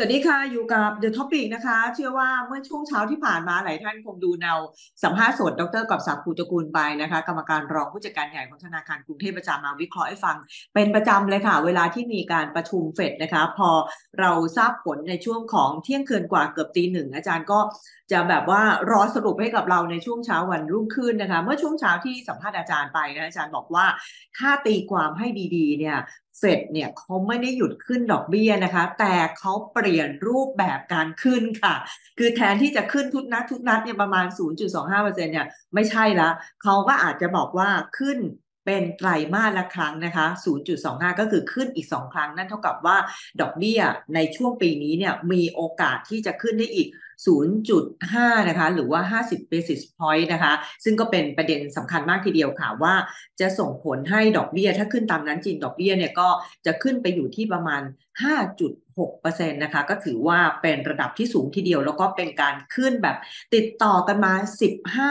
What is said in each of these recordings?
สวัสดีค่ะอยู่กับ The Topic นะคะเชื่อว่าเมื่อช่วงเช้าที่ผ่านมาหลายท่านคงดูแนวสัมภาษณ์สดดร.กอบศักดิ์ ภูตระกูลไปนะคะกรรมการรองผู้จัดการใหญ่ของธนาคารกรุงเทพประจำมาวิเคราะห์ให้ฟังเป็นประจำเลยค่ะเวลาที่มีการประชุมเฟดนะคะพอเราทราบผลในช่วงของเที่ยงคืนกว่าเกือบตีหนึ่งอาจารย์ก็จะแบบว่ารอสรุปให้กับเราในช่วงเช้าวันรุ่งขึ้นนะคะเมื่อช่วงเช้าที่สัมภาษณ์อาจารย์ไปนะอาจารย์บอกว่าถ้าตีความให้ดีๆเนี่ยเฟดเนี่ยเขาไม่ได้หยุดขึ้นดอกเบี้ยนะคะแต่เขาเปลี่ยนรูปแบบการขึ้นค่ะคือแทนที่จะขึ้นทุกนัดเนี่ยประมาณ 0.25% เนี่ยไม่ใช่ละเขาก็อาจจะบอกว่าขึ้นเป็นไตรมาสละครั้งนะคะ 0.25 ก็คือขึ้นอีก2ครั้งนั่นเท่ากับว่าดอกเบี้ยในช่วงปีนี้เนี่ยมีโอกาสที่จะขึ้นได้อีก 0.5 นะคะหรือว่า 50 basis point นะคะซึ่งก็เป็นประเด็นสำคัญมากทีเดียวค่ะว่าจะส่งผลให้ดอกเบี้ยถ้าขึ้นตามนั้นจริงดอกเบี้ยเนี่ยก็จะขึ้นไปอยู่ที่ประมาณ 5.6% นะคะก็ถือว่าเป็นระดับที่สูงทีเดียวแล้วก็เป็นการขึ้นแบบติดต่อกันมา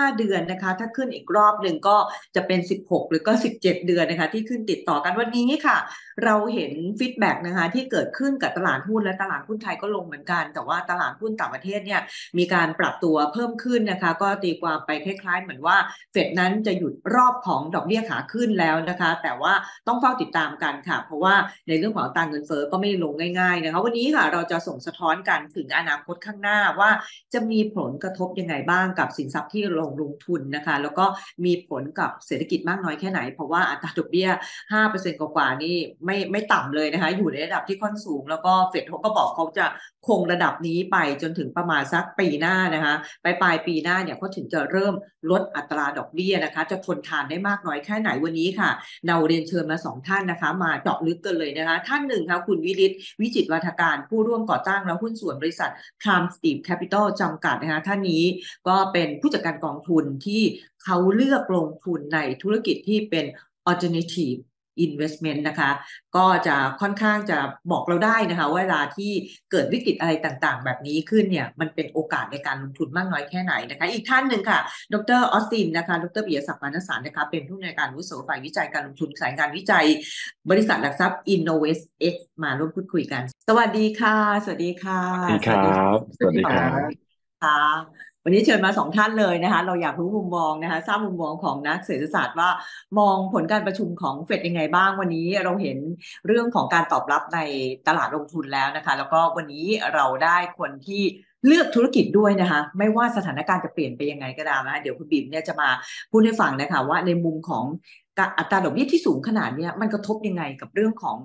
15เดือนนะคะถ้าขึ้นอีกรอบหนึ่งก็จะเป็น16หรือก็17เดือนนะคะที่ขึ้นติดต่อกันวันนี้ค่ะเราเห็นฟีดแบ็กนะคะที่เกิดขึ้นกับตลาดหุ้นและตลาดหุ้นไทยก็ลงเหมือนกันแต่ว่าตลาดหุ้นต่างประเทศเนี่ยมีการปรับตัวเพิ่มขึ้นนะคะก็ตีความไปคล้ายๆเหมือนว่าเฟดนั้นจะหยุดรอบของดอกเบี้ยขาขึ้นแล้วนะคะแต่ว่าต้องเฝ้าติดตามกันค่ะเพราะว่าในเรื่องของตาเงินเฟ้อก็ไม่ลงง่ายๆนะคะวันนี้ค่ะเราจะส่งสะท้อนกันถึงอนาคตข้างหน้าว่าจะมีผลกระทบยังไงบ้างกับสินทรัพย์ที่ลงทุนนะคะแล้วก็มีผลกับเศรษฐกิจมากน้อยแค่ไหนเพราะว่าอัตราดอกเบี้ย 5% กว่าๆนี่ไม่ต่ำเลยนะคะอยู่ในระดับที่ค่อนสูงแล้วก็เฟดก็บอกเขาจะคงระดับนี้ไปจนถึงประมาณสักปีหน้านะคะปลายปีหน้าเนี่ยเขาถึงจะเริ่มลดอัตราดอกเบี้ยนะคะจะทนทานได้มากน้อยแค่ไหนวันนี้ค่ะเราเรียนเชิญมา2ท่านนะคะมาเจาะลึกกันเลยนะคะท่านหนึ่งค่ะคุณวิริศ วิจิตวาทการผู้ร่วมก่อตั้งและหุ้นส่วนบริษัท Palmstreet Capital จำกัดนะคะท่านนี้ก็เป็นผู้จัดการกองทุนที่เขาเลือกลงทุนในธุรกิจที่เป็น alternative investment นะคะก็จะค่อนข้างจะบอกเราได้นะคะเวลาที่เกิดวิกฤตอะไรต่างๆแบบนี้ขึ้นเนี่ยมันเป็นโอกาสในการลงทุนมากน้อยแค่ไหนนะคะอีกท่านหนึ่งค่ะดร.ออสตินนะคะดร.ปิยะศักดิ์ มานะสารนะคะเป็นผู้อำนวยการวุฒิสภาฝ่ายวิจัยการลงทุนสายงานวิจัยบริษัทหลักทรัพย์ InnovestX มาร่วมพูดคุยกันสวัสดีค่ะสวัสดีค่ะสวัสดีครับวันนี้เชิญมา2ท่านเลยนะคะเราอยากรู้มุมมองนะคะทราบมุมมองของนักเศรษฐศาสตร์ว่ามองผลการประชุมของเฟดยังไงบ้างวันนี้เราเห็นเรื่องของการตอบรับในตลาดลงทุนแล้วนะคะแล้วก็วันนี้เราได้คนที่เลือกธุรกิจด้วยนะคะไม่ว่าสถานการณ์จะเปลี่ยนไปยังไงก็ตามนะเดี๋ยวคุณบิ๊มเนี่ยจะมาพูดให้ฟังนะคะว่าในมุมของอัตราดอกเบี้ยที่สูงขนาดนี้มันกระทบยังไงกับเรื่องของ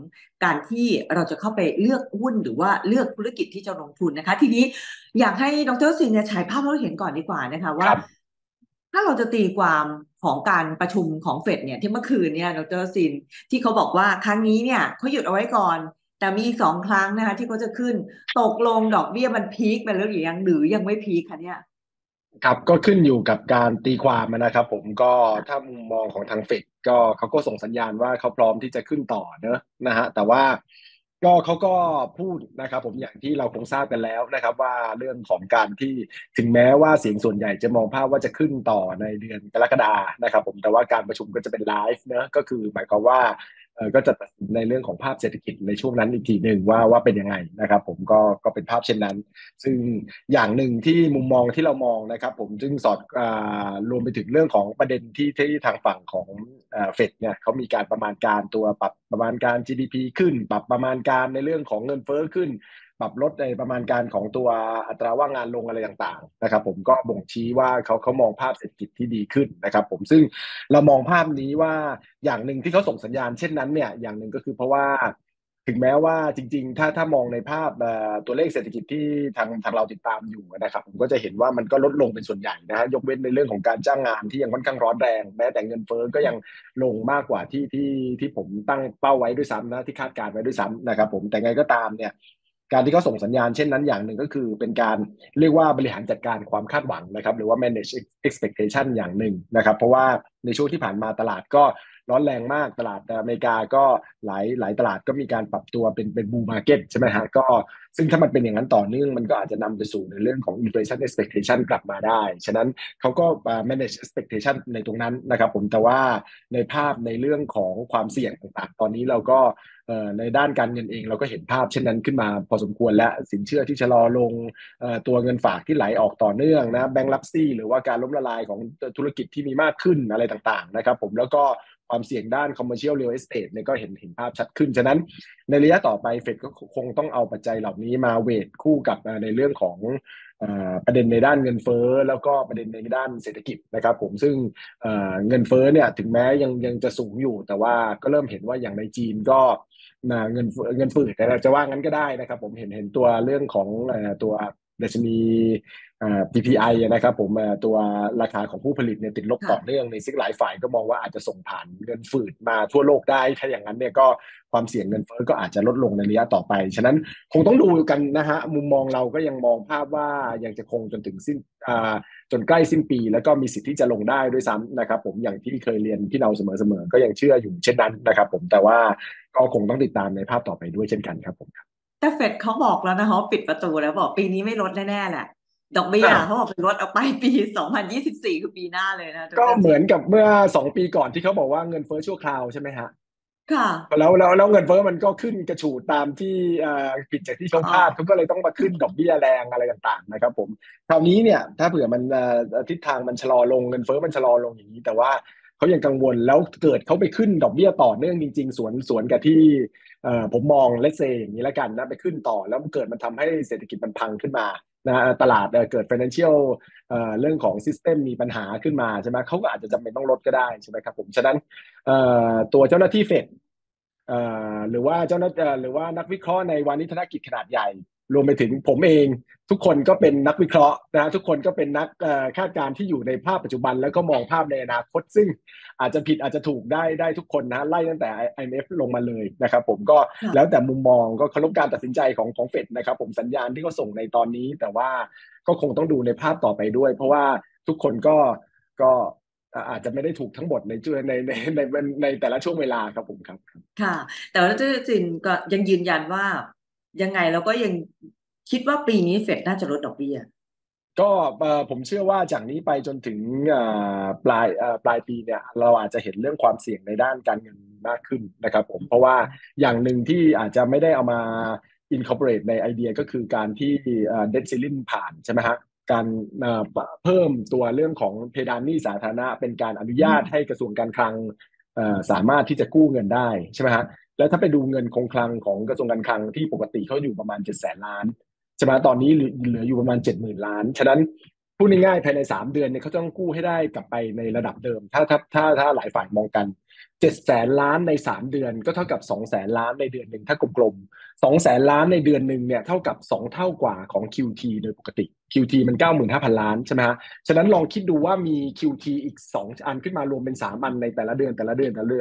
การที่เราจะเข้าไปเลือกหุ้นหรือว่าเลือกธุรกิจที่จะลงทุนนะคะทีนี้อยากให้ดร.ศิลป์เนี่ยฉายภาพให้เราเห็นก่อนดีกว่านะคะว่าถ้าเราจะตีความของการประชุมของเฟดเนี่ยที่เมื่อคืนเนี่ยดร.ศิลป์ที่เขาบอกว่าครั้งนี้เนี่ยเขาหยุดเอาไว้ก่อนแต่มีอีก2ครั้งนะคะที่เขาจะขึ้นตกลงดอกเบี้ยมันพีคไปแล้วหรือยังไม่พีคคะเนี่ยครับก็ขึ้นอยู่กับการตีความนะครับผมก็ถ้ามุมมองของทางเฟดก็เขาก็ส่งสัญญาณว่าเขาพร้อมที่จะขึ้นต่อนะฮะแต่ว่าก็เขาก็พูดนะครับผมอย่างที่เราคงทราบกันแล้วนะครับว่าเรื่องของการที่ถึงแม้ว่าเสียงส่วนใหญ่จะมองภาพว่าจะขึ้นต่อในเดือนกรกฎาคมนะครับผมแต่ว่าการประชุมก็จะเป็นไลฟ์ก็คือหมายความว่าก็จะตัดสินในเรื่องของภาพเศรษฐกิจในช่วงนั้นอีกทีหนึ่งว่าเป็นยังไงนะครับผมก็เป็นภาพเช่นนั้นซึ่งอย่างหนึ่งที่มุมมองที่เรามองนะครับผมจึงสอดรวมไปถึงเรื่องของประเด็นที่ทางฝั่งของเฟดเนี่ยเขามีการประมาณการตัวปรับประมาณการ GDP ขึ้นปรับประมาณการในเรื่องของเงินเฟ้อขึ้นปรับลดในประมาณการของตัวอัตราว่างงานลงอะไรต่างๆนะครับผมก็บ่งชี้ว่าเขามองภาพเศรษฐกิจที่ดีขึ้นนะครับผมซึ่งเรามองภาพนี้ว่าอย่างหนึ่งที่เขาส่งสัญญาณเช่นนั้นเนี่ยอย่างหนึ่งก็คือเพราะว่าถึงแม้ว่าจริงๆถ้ามองในภาพตัวเลขเศรษฐกิจที่ทางเราติดตามอยู่นะครับผมก็จะเห็นว่ามันก็ลดลงเป็นส่วนใหญ่นะฮะยกเว้นในเรื่องของการจ้างงานที่ยังค่อนข้างร้อนแรงแม้แต่เงินเฟ้อก็ยังลงมากกว่าที่ผมตั้งเป้าไว้ด้วยซ้ำนะที่คาดการไว้ด้วยซ้ำนะครับผมแต่ไงก็ตามเนี่ยการที่เขาส่งสัญญาณเช่นนั้นอย่างหนึ่งก็คือเป็นการเรียกว่าบริหารจัดการความคาดหวังนะครับหรือว่า manage expectation อย่างหนึ่งนะครับเพราะว่าในช่วงที่ผ่านมาตลาดก็ ร้อนแรงมากตลาดอเมริกาก็หลายตลาดก็มีการปรับตัวเป็นบูมมาร์เก็ตใช่ไหมฮะก็ซึ่งถ้ามันเป็นอย่างนั้นต่อเนื่องมันก็อาจจะนำไปสู่ในเรื่องของ inflation expectation กลับมาได้ฉะนั้นเขาก็ manage expectation ในตรงนั้นนะครับผมแต่ว่าในภาพในเรื่องของความเสี่ยงต่างๆตอนนี้เราก็ในด้านการเงินเองเราก็เห็นภาพเช่นนั้นขึ้นมาพอสมควรและสินเชื่อที่ชะลอลงตัวเงินฝากที่ไหลออกต่อเนื่องนะแบงก์ลับซี่หรือว่าการล้มละลายของธุรกิจที่มีมากขึ้นอะไรต่างๆนะครับผมแล้วก็ความเสี่ยงด้าน commercial real estate เนี่ยก็เห็นภาพชัดขึ้นฉะนั้นในระยะต่อไปเฟดก็คงต้องเอาปัจจัยเหล่านี้มาเวทคู่กับในเรื่องของประเด็นในด้านเงินเฟ้อแล้วก็ประเด็นในด้านเศรษฐกิจนะครับผมซึ่งเงินเฟ้อเนี่ยถึงแม้ยังจะสูงอยู่แต่ว่าก็เริ่มเห็นว่าอย่างในจีนก็เงินฝืดแต่เราจะว่างั้นก็ได้นะครับผมเห็นตัวเรื่องของตัวดัชนี PPI นะครับผมตัวราคาของผู้ผลิตเนี่ยติดลบต่อเนื่องในซึ่งหลายฝ่ายก็มองว่าอาจจะส่งผ่านเงินฝืดมาทั่วโลกได้ถ้าอย่างนั้นเนี่ยก็ความเสี่ยงเงินเฟ้อก็อาจจะลดลงในระยะต่อไปฉะนั้นคงต้องดูกันนะฮะมุมมองเราก็ยังมองภาพว่ายังจะคงจนถึงสิ้นจนใกล้สิ้นปีแล้วก็มีสิทธิ์ที่จะลงได้ด้วยซ้ำนะครับผมอย่างที่เคยเรียนพี่เราเสมอๆก็ยังเชื่ออยู่เช่นนั้นนะครับผมแต่ว่าก็คงต้องติดตามในภาพต่อไปด้วยเช่นกันครับผมแต่เฟดเขาบอกแล้วนะคะปิดประตูแล้วบอกปีนี้ไม่ลดแน่ๆแหละดอกเบี้ยเขาบอกลดออกไปปี2024คือปีหน้าเลยนะก็เหมือนกับเมื่อ2ปีก่อนที่เขาบอกว่าเงินเฟ้อชั่วคราวใช่ไหมฮะค่ะแล้วเงินเฟ้อมันก็ขึ้นกระฉูดตามที่ผิดจากที่เขาคาดเขาก็เลยต้องมาขึ้นดอกเบี้ยแรงอะไรต่างๆนะครับผมคราวนี้เนี่ยถ้าเผื่อมันทิศทางมันชะลอลงเงินเฟ้อมันชะลอลงอย่างนี้แต่ว่าเขายังกังวลแล้วเกิดเขาไปขึ้นดอกเบี้ยต่อเนื่องจริงๆสวนกับที่ผมมองเลทเซอย่างนี้ละกันนะไปขึ้นต่อแล้วมันเกิดมันทำให้เศรษฐกิจมันพังขึ้นมานะตลาดเกิด financial เรื่องของ system มีปัญหาขึ้นมาใช่ไหมเขาก็อาจจะจำเป็นต้องลดก็ได้ใช่ไหมครับผมฉะนั้นตัวเจ้าหน้าที่เฟดหรือว่าเจ้าหน้าหรือว่านักวิเคราะห์ในวานิชธนกิจขนาดใหญ่รวมไปถึงผมเองทุกคนก็เป็นนักวิเคราะห์นะทุกคนก็เป็นนักคาดการณ์ที่อยู่ในภาพปัจจุบันแล้วก็มองภาพในอนาคตซึ่งอาจจะผิดอาจจะถูกได้ทุกคนนะไล่ตั้งแต่ IMF ลงมาเลยนะครับผมก็แล้วแต่มุมมองก็เคารพการตัดสินใจของเฟดนะครับผมสัญญาณที่เขาส่งในตอนนี้แต่ว่าก็คงต้องดูในภาพต่อไปด้วยเพราะว่าทุกคนก็อาจจะไม่ได้ถูกทั้งหมดในแต่ละช่วงเวลาครับผมครับค่ะแต่ว่าจริงๆก็ยังยืนยันว่ายังไงเราก็ยังคิดว่าปีนี้เฟดน่าจะลดดอกเบี้ยก็ผมเชื่อว่าจากนี้ไปจนถึงปลายปีเนี่ยเราอาจจะเห็นเรื่องความเสี่ยงในด้านการเงินมากขึ้นนะครับผมเพราะว่าอย่างหนึ่งที่อาจจะไม่ได้เอามา incorporate ในไอเดียก็คือการที่debt ceiling ผ่านใช่ไหมฮะการเพิ่มตัวเรื่องของเพดานหนี้สาธารณะเป็นการอนุญาตให้กระทรวงการคลังสามารถที่จะกู้เงินได้ใช่ไหมฮะแล้วถ้าไปดูเงินคงคลังของกระทรวงการคลังที่ปกติเขาอยู่ประมาณ 700,000 ล้านใช่ไหมตอนนี้เหลืออยู่ประมาณ 70,000 ล้านฉะนั้นพูดง่ายๆภายใน3เดือนเนี่ยเขาต้องกู้ให้ได้กลับไปในระดับเดิมถ้าหลายฝ่ายมองกัน 700,000 ล้านใน3เดือนก็เท่ากับ 200,000 ล้านในเดือนนึงถ้ากลมๆ 200,000 ล้านในเดือนนึงเนี่ยเท่ากับ2เท่ากว่าของ QT โดยปกติ QT มัน 95,000 ล้านใช่ไหมฮะฉะนั้นลองคิดดูว่ามี QT อีก2อันขึ้นมารวมเป็น3อันในแต่ละเดือน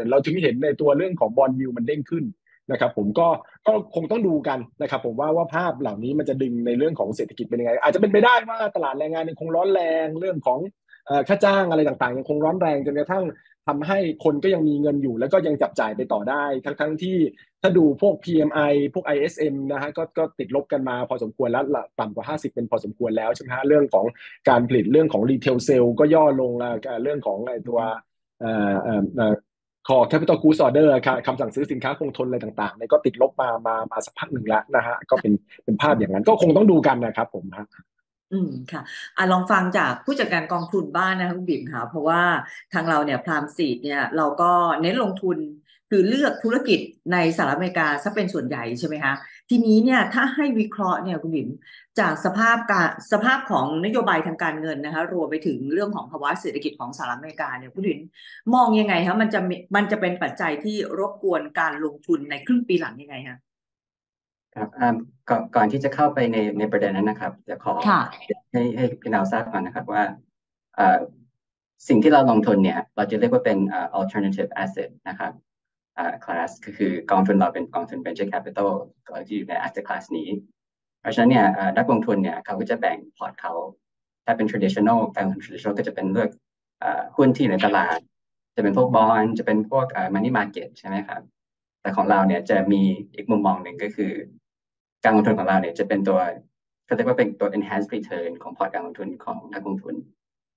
เราถึงเห็นในตัวเรื่องของ Bond Yield มันเด้งขึ้นนะครับผมก็คงต้องดูกันนะครับผมว่าภาพเหล่านี้มันจะดึงในเรื่องของเศรษฐกิจเป็นยังไงอาจจะเป็นไปได้ว่าตลาดแรงงานยังคงร้อนแรงเรื่องของค่าจ้างอะไรต่างๆยังคงร้อนแรงจนกระทั่งทำให้คนก็ยังมีเงินอยู่แล้วก็ยังจับจ่ายไปต่อได้ทั้งที่ถ้าดูพวก PMI พวก ISM นะฮะก็ติดลบกันมาพอสมควรแล้วต่ำกว่า50เป็นพอสมควรแล้วใช่ไหมฮะเรื่องของการผลิตเรื่องของ Retail Sale ก็ย่อลงเรื่องของตัวขอ Capital Goods Order คำสั่งซื้อสินค้าคงทนอะไรต่างๆเนี่ยก็ติดลบมาสักพักหนึ่งแล้วนะฮะก็เป็นภาพอย่างนั้นก็คงต้องดูกันนะครับผมฮะค่ะลองฟังจากผู้จัดการกองทุนบ้านนะคะคุณบิ่มค่ะเพราะว่าทางเราเนี่ยพรามซีดเนี่ยเราก็เน้นลงทุนคือเลือกธุรกิจในสหรัฐอเมริกาซะเป็นส่วนใหญ่ใช่ไหมคะทีนี้เนี่ยถ้าให้วิเคราะห์เนี่ยคุณบิ่มจากสภาพของนโยบายทางการเงินนะคะรวมไปถึงเรื่องของภาวะเศรษฐกิจของสหรัฐอเมริกาเนี่ยคุณบิ่มมองยังไงคะมันจะเป็นปัจจัยที่รบกวนการลงทุนในครึ่งปีหลังยังไงคะครับก่อนที่จะเข้าไปในประเด็นนั้นนะครับจะขอให้พี่นาวทราบก่อนนะครับว่าสิ่งที่เราลงทุนเนี่ยเราจะเรียกว่าเป็น alternative asset นะครับclass คือกองทุนเราเป็นกองทุน venture capital ที่อยู่ใน asset class นี้เพราะฉะนั้นเนี่ยนักลงทุนเนี่ยเขาก็จะแบ่งพอร์ตเขาถ้าเป็น traditional การลงทุน traditional ก็จะเป็นเลือกหุ้นที่ในตลาด จะเป็นพวกบอลจะเป็นพวกmoney market ใช่ไหมครับแต่ของเราเนี่ยจะมีอีกมุมมองหนึ่งก็คือการลงทุนของเราเนี่ยจะเป็นตัวเขาเรียกว่าเป็นตัว enhanced return ของพอร์ตการลงทุนของนักลงทุน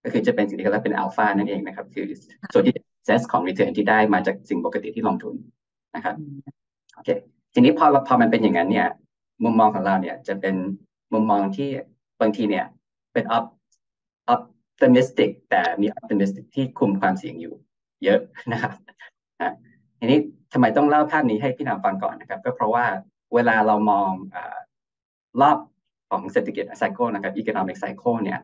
ก็คือจะเป็นสิ่งที่เขาเรียกเป็น alpha นั่นเองนะครับคือส่วนที่ excess ของ return ที่ได้มาจากสิ่งปกติที่ลงทุนนะครับโอเคทีนี้พอมันเป็นอย่างนั้นเนี่ยมุมมองของเราเนี่ยจะเป็นมุมมองที่บางทีเนี่ยเป็น optimistic แต่มี optimistic ที่คุมความเสี่ยงอยู่เยอะนะครับทีนี้ทำไมต้องเล่าภาพนี้ให้พี่น้ำฟังก่อนนะครับก็เพราะว่าเวลาเรามองรอบของเศรษฐกิจ cycle นะครับ economic cycle เนี่ย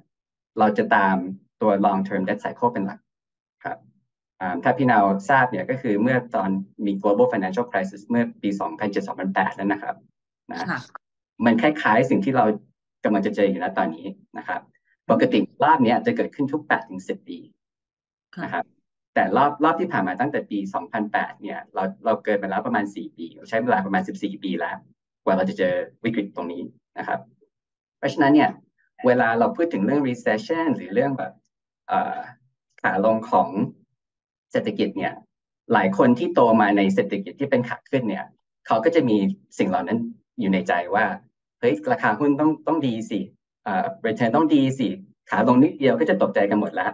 เราจะตามตัว long term debt cycle เป็นหลักครับถ้าพี่นาวทราบเนี่ยก็คือเมื่อตอนมี global financial crisis เมื่อปี 2007-2008 นั่นนะครับนะมันคล้ายๆสิ่งที่เรากำลังจะเจออยู่ณตอนนี้นะครับปกติรอบนี้จะเกิดขึ้นทุก 8-10 ปีนะครับแต่รอบที่ผ่านมาตั้งแต่ปี 2008 เนี่ยเราเกิดมาแล้วประมาณ 4 ปีใช้เวลาประมาณ 14 ปีแล้วกว่าเราจะเจอวิกฤตตรงนี้นะครับเพราะฉะนั้นเนี่ยเวลาเราพูดถึงเรื่อง recession หรือเรื่องแบบขาลงของเศรษฐกิจเนี่ยหลายคนที่โตมาในเศรษฐกิจที่เป็นขาขึ้นเนี่ยเขาก็จะมีสิ่งเหล่านั้นอยู่ในใจว่าเฮ้ยราคาหุ้นต้องดีสิreturn ต้องดีสิขาลงนิดเดียวก็จะตกใจกันหมดแล้ว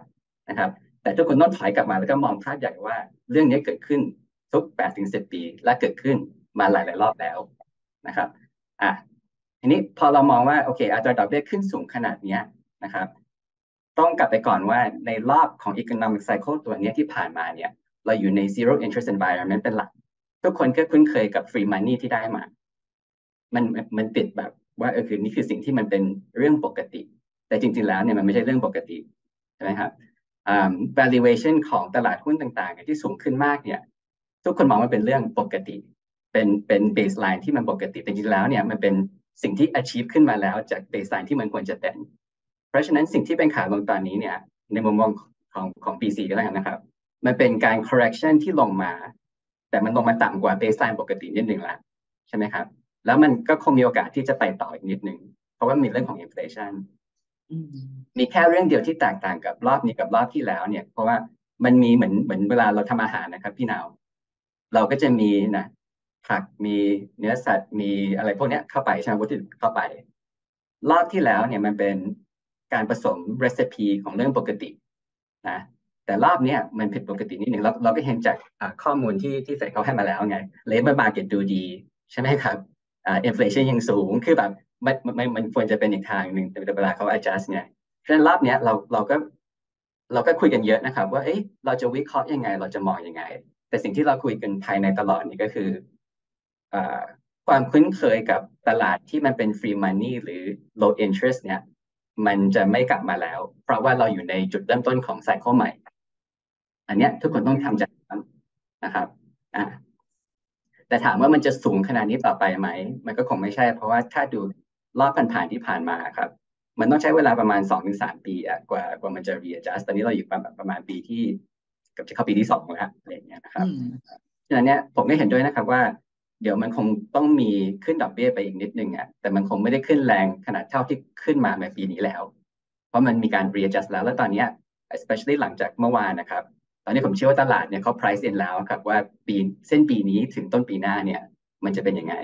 นะครับแต่ทุกคนต้องถอยกลับมาแล้วก็มองภาพใหญ่ว่าเรื่องนี้เกิดขึ้นทุก 8-10 ปีและเกิดขึ้นมาหลายๆรอบแล้วนะครับทีนี้พอเรามองว่าโอเคอัตราดอกเบี้ยขึ้นสูงขนาดนี้นะครับต้องกลับไปก่อนว่าในรอบของ economic cycle ตัวนี้ที่ผ่านมาเนี่ยเราอยู่ใน zero interest environment เป็นหลักทุกคนก็คุ้นเคยกับ free money ที่ได้มามันติดแบบว่าคือนี่คือสิ่งที่มันเป็นเรื่องปกติแต่จริงๆแล้วเนี่ยมันไม่ใช่เรื่องปกติใช่ไหมครับvaluation ของตลาดหุ้นต่างๆที่สูงขึ้นมากเนี่ยทุกคนมองว่าเป็นเรื่องปกติเป็น baseline ที่มันปกติแต่จริงๆแล้วเนี่ยมันเป็นสิ่งที่ achieve ขึ้นมาแล้วจาก baseline ที่มันควรจะเป็นเพราะฉะนั้นสิ่งที่เป็นขาลงตอนนี้เนี่ยในมุมมองของ PC ก็แล้วกันนะครับมันเป็นการ correction ที่ลงมาแต่มันลงมาต่ำกว่า baseline ปกตินิดนึงละใช่ไหมครับแล้วมันก็คงมีโอกาสที่จะไปต่ออีกนิดนึงเพราะว่ามีเรื่องของ inflation มีแค่เรื่องเดียวที่แตกต่างกับรอบนี้กับรอบที่แล้วเนี่ยเพราะว่ามันมีเหมือนเวลาเราทำอาหารนะครับพี่นาวเราก็จะมีนะผักมีเนื้อสัตว์มีอะไรพวกนี้เข้าไปใช่ไหมวัตถุดิบเข้าไปรอบที่แล้วเนี่ยมันเป็นการผสม recipe ของเรื่องปกตินะแต่รอบนี้มันผิดปกตินิดหนึ่งเราก็เห็นจากข้อมูลที่ใส่เขาให้มาแล้วไง labor market ดูดีใช่ไหมครับinflation ยังสูงคือแบบมันควรจะเป็นอีกทางหนึ่งแต่เวลาเขา adjust ไงเพราะฉะนั้นรอบนี้เราก็คุยกันเยอะนะครับว่าเอ้ยเราจะวิเคราะห์ยังไงเราจะมองยังไงแต่สิ่งที่เราคุยกันภายในตลอดนี่ก็คือความคุ้นเคยกับตลาดที่มันเป็น free money หรือ low interest เนี่ยมันจะไม่กลับมาแล้วเพราะว่าเราอยู่ในจุดเริ่มต้นของไซเคิลใหม่อันเนี้ยทุกคนต้องทำใจนะครับแต่ถามว่ามันจะสูงขนาดนี้ต่อไปไหมมันก็คงไม่ใช่เพราะว่าถ้าดูรอบผ่านๆที่ผ่านมาครับมันต้องใช้เวลาประมาณ 2-3 ปีกว่ามันจะ readjust ตอนนี้เราอยู่ประมาณปีที่กับจะเข้าปีที่2แล้วอะไรอย่างเงี้ยนะครับฉะนั้นเนี่ยผมก็เห็นด้วยนะครับว่าเดี๋ยวมันคงต้องมีขึ้นดอกเบี้ยไปอีกนิดนึงแต่มันคงไม่ได้ขึ้นแรงขนาดเท่าที่ขึ้นมาในปีนี้แล้วเพราะมันมีการ readjust แล้วตอนนี้ especially หลังจากเมื่อวานนะครับตอนนี้ผมเชื่อว่าตลาดเนี่ยเขา price in แล้วครับว่าปีเส้นปีนี้ถึงต้นปีหน้าเนี่ยมันจะเป็นยังไง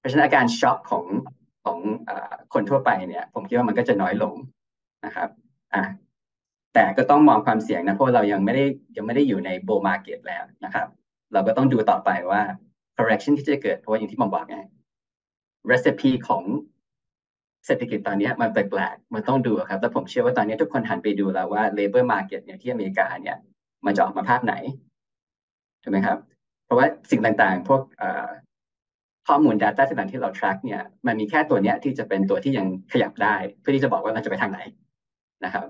เพราะฉะนั้นอาการช็อคของคนทั่วไปเนี่ยผมคิดว่ามันก็จะน้อยลงนะครับแต่ก็ต้องมองความเสี่ยงนะเพราะเรายังไม่ได้อยู่ใน bull market แล้วนะครับเราก็ต้องดูต่อไปว่าcorrection ที่จะเกิดเพราะว่าอย่างที่ผมบอกไง recipe ของเศรษฐกิจตอนนี้มันแปลกๆมันต้องดูครับแล้วผมเชื่อว่าตอนนี้ทุกคนหันไปดูแล้วว่า labor market เนี่ยที่อเมริกาเนี่ยมันจะออกมาภาพไหนถูกไหมครับเพราะว่าสิ่งต่างๆพวกข้อมูล data ต่างๆที่เรา track เนี่ยมันมีแค่ตัวเนี้ยที่จะเป็นตัวที่ยังขยับได้เพื่อที่จะบอกว่ามันจะไปทางไหนนะครับ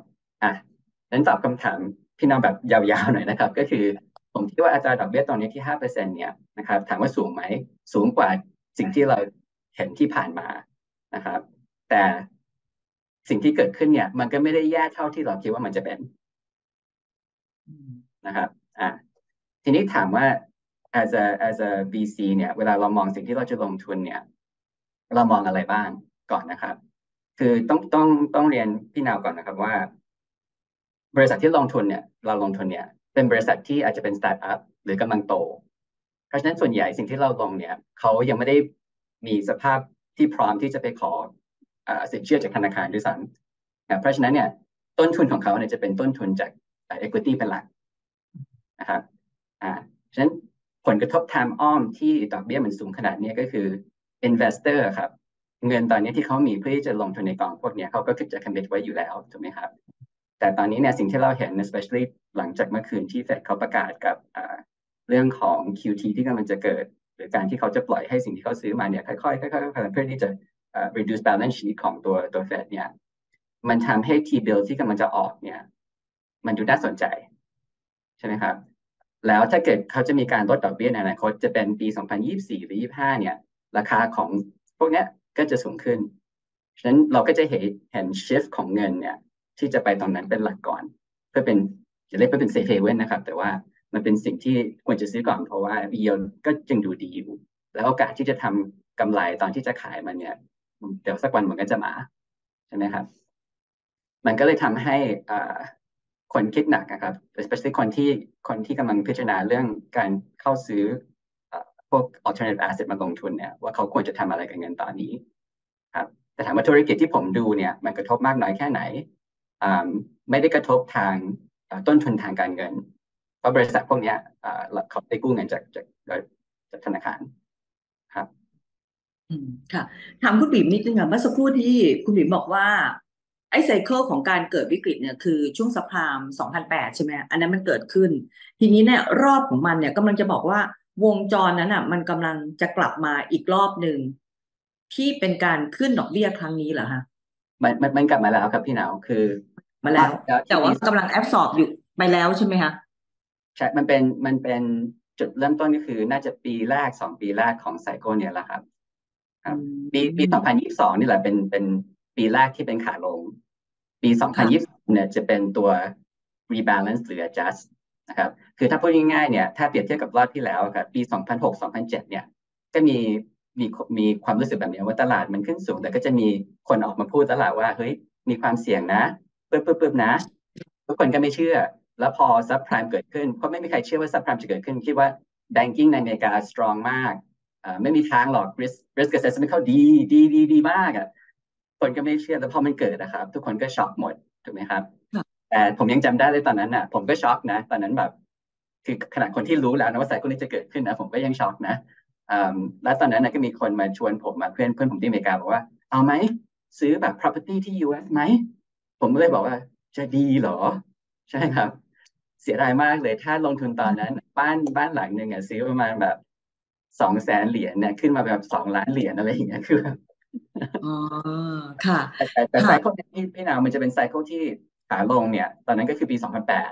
งั้นตอบคำถามพี่น้องแบบยาวๆหน่อยนะครับก็คือผมคิดว่าอัตราดอกเบี้ยตอนนี้ที่ 5% เนี่ยนะครับถามว่าสูงไหมสูงกว่าสิ่งที่เราเห็นที่ผ่านมานะครับแต่สิ่งที่เกิดขึ้นเนี่ยมันก็ไม่ได้แย่เท่าที่เราคิดว่ามันจะเป็นนะครับทีนี้ถามว่า as a VC เนี่ยเวลาเรามองสิ่งที่เราจะลงทุนเนี่ยเรามองอะไรบ้างก่อนนะครับคือต้องเรียนพี่นาวก่อนนะครับว่าบริษัทที่ลงทุนเนี่ย เป็นบริษัทที่อาจจะเป็นสตาร์ทอัพหรือกำลังโตเพราะฉะนั้นส่วนใหญ่สิ่งที่เราลงเนี่ยเขายังไม่ได้มีสภาพที่พร้อมที่จะไปขอสินเชื่อจากธนาคารด้วยซ้ำเพราะฉะนั้นเนี่ยต้นทุนของเขาเนี่ยจะเป็นต้นทุนจาก equity เป็นหลักนะครับฉะนั้นผลกระทบทางอ้อมที่ดอกเบี้ยมันสูงขนาดนี้ก็คือ investor ครับเงินตอนนี้ที่เขามีเพื่อที่จะลงทุนในกองพวกนี้เขาก็คิดจะcommitไว้อยู่แล้วถูกไหมครับแต่ตอนนี้เนี่ยสิ่งที่เราเห็น especially หลังจากเมื่อคืนที่เฟดเขาประกาศกับเรื่องของ QT ที่กำลังจะเกิดหรือการที่เขาจะปล่อยให้สิ่งที่เขาซื้อมาเนี่ยค่อยๆเพื่อที่จะ reduce balance sheet ของตัวเฟดเนี่ยมันทำให้ T-bill ที่กำลังจะออกเนี่ยมันดูน่าสนใจใช่ไหมครับแล้วถ้าเกิดเขาจะมีการลดดอกเบี้ยในอนาคตจะเป็นปี2024หรือ25เนี่ยราคาของพวกเนี้ยก็จะสูงขึ้นฉะนั้นเราก็จะเห็น shift ของเงินเนี่ยที่จะไปตรงนั้นเป็นหลักก่อนเพื่อเป็นจะเรียกว่าเป็น safe haven นะครับแต่ว่ามันเป็นสิ่งที่ควรจะซื้อก่อนเพราะว่า yield ก็ยังดูดีอยู่แล้วโอกาสที่จะทำกำไรตอนที่จะขายมันเนี่ยเดี๋ยวสักวันมันก็จะมาใช่ไหมครับมันก็เลยทำให้คนคิดหนักนะครับ especially คนที่กำลังพิจารณาเรื่องการเข้าซื้อพวก alternative asset มาลงทุนเนี่ยว่าเขาควรจะทำอะไรกับเงินตอนนี้ครับแต่ถามว่าธุรกิจที่ผมดูเนี่ยมันกระทบมากน้อยแค่ไหนไม่ได้กระทบทางต้นทุนทางการเงินเพราะบริษัทพวกนี้เขาได้กู้เงินจากธนาคารครับค่ะถามคุณบีมนิดนึงค่ะเมื่อสักครู่ที่คุณบีมบอกว่าไอ้ไซเคิลของการเกิดวิกฤตเนี่ยคือช่วงซับไพรม์2008ใช่ไหมอันนั้นมันเกิดขึ้นทีนี้เนี่ยรอบของมันเนี่ยกำลังจะบอกว่าวงจรนั้นอ่ะมันกำลังจะกลับมาอีกรอบหนึ่งที่เป็นการขึ้นดอกเบี้ยครั้งนี้เหรอฮะมันกลับมาแล้วครับพี่หนาวคือมาแล้วแต่ว่ากำลังแอบสอบอยู่ไปแล้วใช่ไหมคะใช่มันเป็นจุดเริ่มต้นก็คือน่าจะปีแรก2ปีแรกของไซเคิลเนี่ยแหละครับปี2022นี่แหละเป็นปีแรกที่เป็นขาลงปี2023เนี่ยจะเป็นตัว rebalance หรือ adjust นะครับคือถ้าพูดง่ายๆเนี่ยถ้าเปรียบเทียบกับรอบที่แล้วครับปี2006-2007เนี่ยก็มีความรู้สึกแบบนี้ว่าตลาดมันขึ้นสูงแต่ก็จะมีคนออกมาพูดตลาดว่าเฮ้ยมีความเสี่ยงนะปึ๊บนะทุกคนก็ไม่เชื่อแล้วพอซับไพรม์เกิดขึ้นก็ไม่มีใครเชื่อว่าซับไพรม์จะเกิดขึ้นคิดว่า banking ในอเมริกา strong มากไม่มีทางหรอก risk assessment เขาดีมากอ่ะคนก็ไม่เชื่อแต่พอมันเกิดนะครับทุกคนก็ช็อกหมดถูกไหมครับแต่ผมยังจำได้เลยตอนนั้นอ่ะผมก็ช็อกนะตอนนั้นแบบคือขนาดคนที่รู้แล้วนะว่าไซเคิลนี้จะเกิดขึ้นนะผมก็ยังช็อกนะแล้วตอนนั้นก็มีคนมาชวนผมมาเพื่อนผมที่อเมริกาบอกว่าเอาไหมซื้อแบบ property ที่ US ไหมผมก็เลยบอกว่าจะดีเหรอใช่ครับเสียดายมากเลยถ้าลงทุนตอนนั้นบ้านหลังนึงอ่ะซื้อประมาณแบบ$200,000เนี่ยขึ้นมาแบบ$2,000,000อะไรอย่างเงี้ยคืออ๋อค่ะแต่ไซเคิลที่พี่นาวมันจะเป็นไซเคิลที่ขาลงเนี่ยตอนนั้นก็คือปี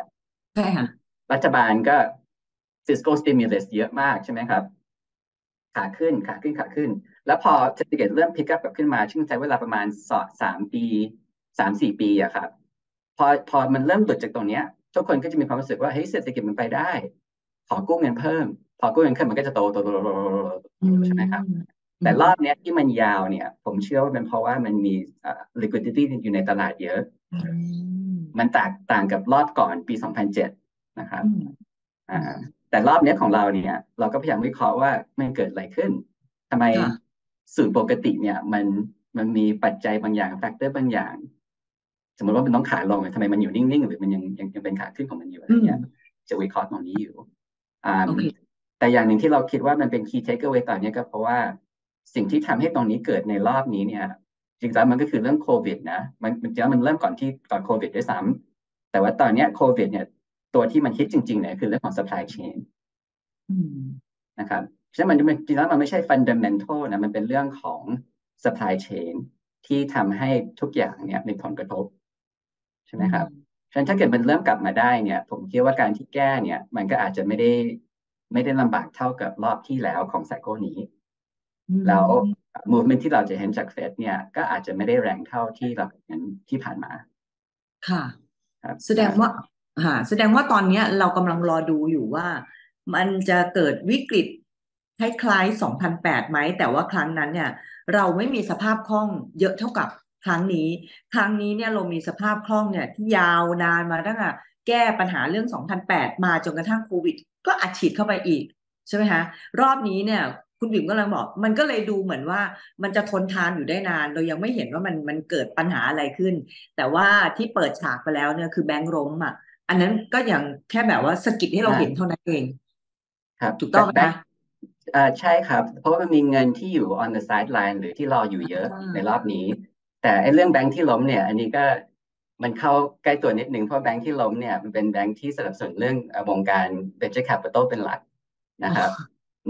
2008ใช่ค่ะรัฐบาลก็ fiscal stimulus เยอะมากใช่ไหมครับขาขึ้นแล้วพอเศรษฐกิจเริ่ม pick up กลับขึ้นมาซึ่งใช้เวลาประมาณ3-4 ปีอะครับพอมันเริ่มหลุดจากตรงเนี้ยทุกคนก็จะมีความรู้สึกว่าเฮ้ยเศรษฐกิจมันไปได้ขอกู้เงินเพิ่มพอกู้เงินเพิ่มมันก็จะโตใช่ไหมครับแต่รอบเนี้ยที่มันยาวเนี่ยผมเชื่อว่าเป็นเพราะว่ามันมีliquidity อยู่ในตลาดเยอะมันต่างกับรอบก่อนปี2007นะครับแต่รอบเนี้ยของเราเนี่ยเราก็พยายามวิเคราะห์ว่ามันเกิดอะไรขึ้นทำไมสู่ปกติเนี่ยมันมีปัจจัยบางอย่างแฟกเตอร์บางอย่างสมมติว่ามันต้องขาลงทำไมมันอยู่นิ่งๆหรือมันยังเป็นขาขึ้นของมันอยู่อะไรเงี้ยจะวิเคราะห์ตรงนี้อยู่แต่อย่างหนึ่งที่เราคิดว่ามันเป็น key takeaway ตอนนี้ก็เพราะว่าสิ่งที่ทำให้ตรงนี้เกิดในรอบนี้เนี่ยจริงๆมันก็คือเรื่องโควิดนะมันเริ่มก่อนโควิดด้วยซ้ำแต่ว่าตอนนี้โควิดเนี่ยตัวที่มันฮิตจริงๆเนี่ยคือเรื่องของ supply chain นะครับฉะนั้นมันจริงๆมันไม่ใช่ fundamental นะมันเป็นเรื่องของ supply chain ที่ทำให้ทุกอย่างเนี่ยมีผลกระทบใช่ไหมครับฉะนั้นถ้าเกิดมันเริ่มกลับมาได้เนี่ยผมคิดว่าการที่แก้เนี่ยมันก็อาจจะไม่ได้ลำบากเท่ากับรอบที่แล้วของไซเคิลนี้แล้ว movement ที่เราจะเห็นจากเฟดเนี่ยก็อาจจะไม่ได้แรงเท่าที่เราเห็นที่ผ่านมาค่ะแสดงว่าตอนนี้เรากำลังรอดูอยู่ว่ามันจะเกิดวิกฤตคล้ายๆ2008ไหมแต่ว่าครั้งนั้นเนี่ยเราไม่มีสภาพคล่องเยอะเท่ากับครั้งนี้เนี่ยเรามีสภาพคล่องเนี่ยที่ยาวนานมาตั้งแต่ แก้ปัญหาเรื่อง2008มาจนกระทั่งโควิดก็อัดฉีดเข้าไปอีกใช่ไหมคะรอบนี้เนี่ยคุณบิ่มกำลังบอกมันก็เลยดูเหมือนว่ามันจะทนทานอยู่ได้นานเรายังไม่เห็นว่ามันเกิดปัญหาอะไรขึ้นแต่ว่าที่เปิดฉากไปแล้วเนี่ยคือแบงค์ล้มอ่ะอันนั้นก็อย่างแค่แบบว่าสะกิดให้เราเห็นเท่านั้นเองครับถูกต้องนะใช่ครับเพราะมันมีเงินที่อยู่ on the sideline หรือที่รออยู่เยอะในรอบนี้แต่ไอ้เรื่องแบงค์ที่ล้มเนี่ยอันนี้ก็มันเข้าใกล้ตัวนิดนึงเพราะแบงค์ที่ล้มเนี่ยมันเป็นแบงค์ที่สนับสนุนเรื่องวงการ venture capital เป็นหลักนะครับ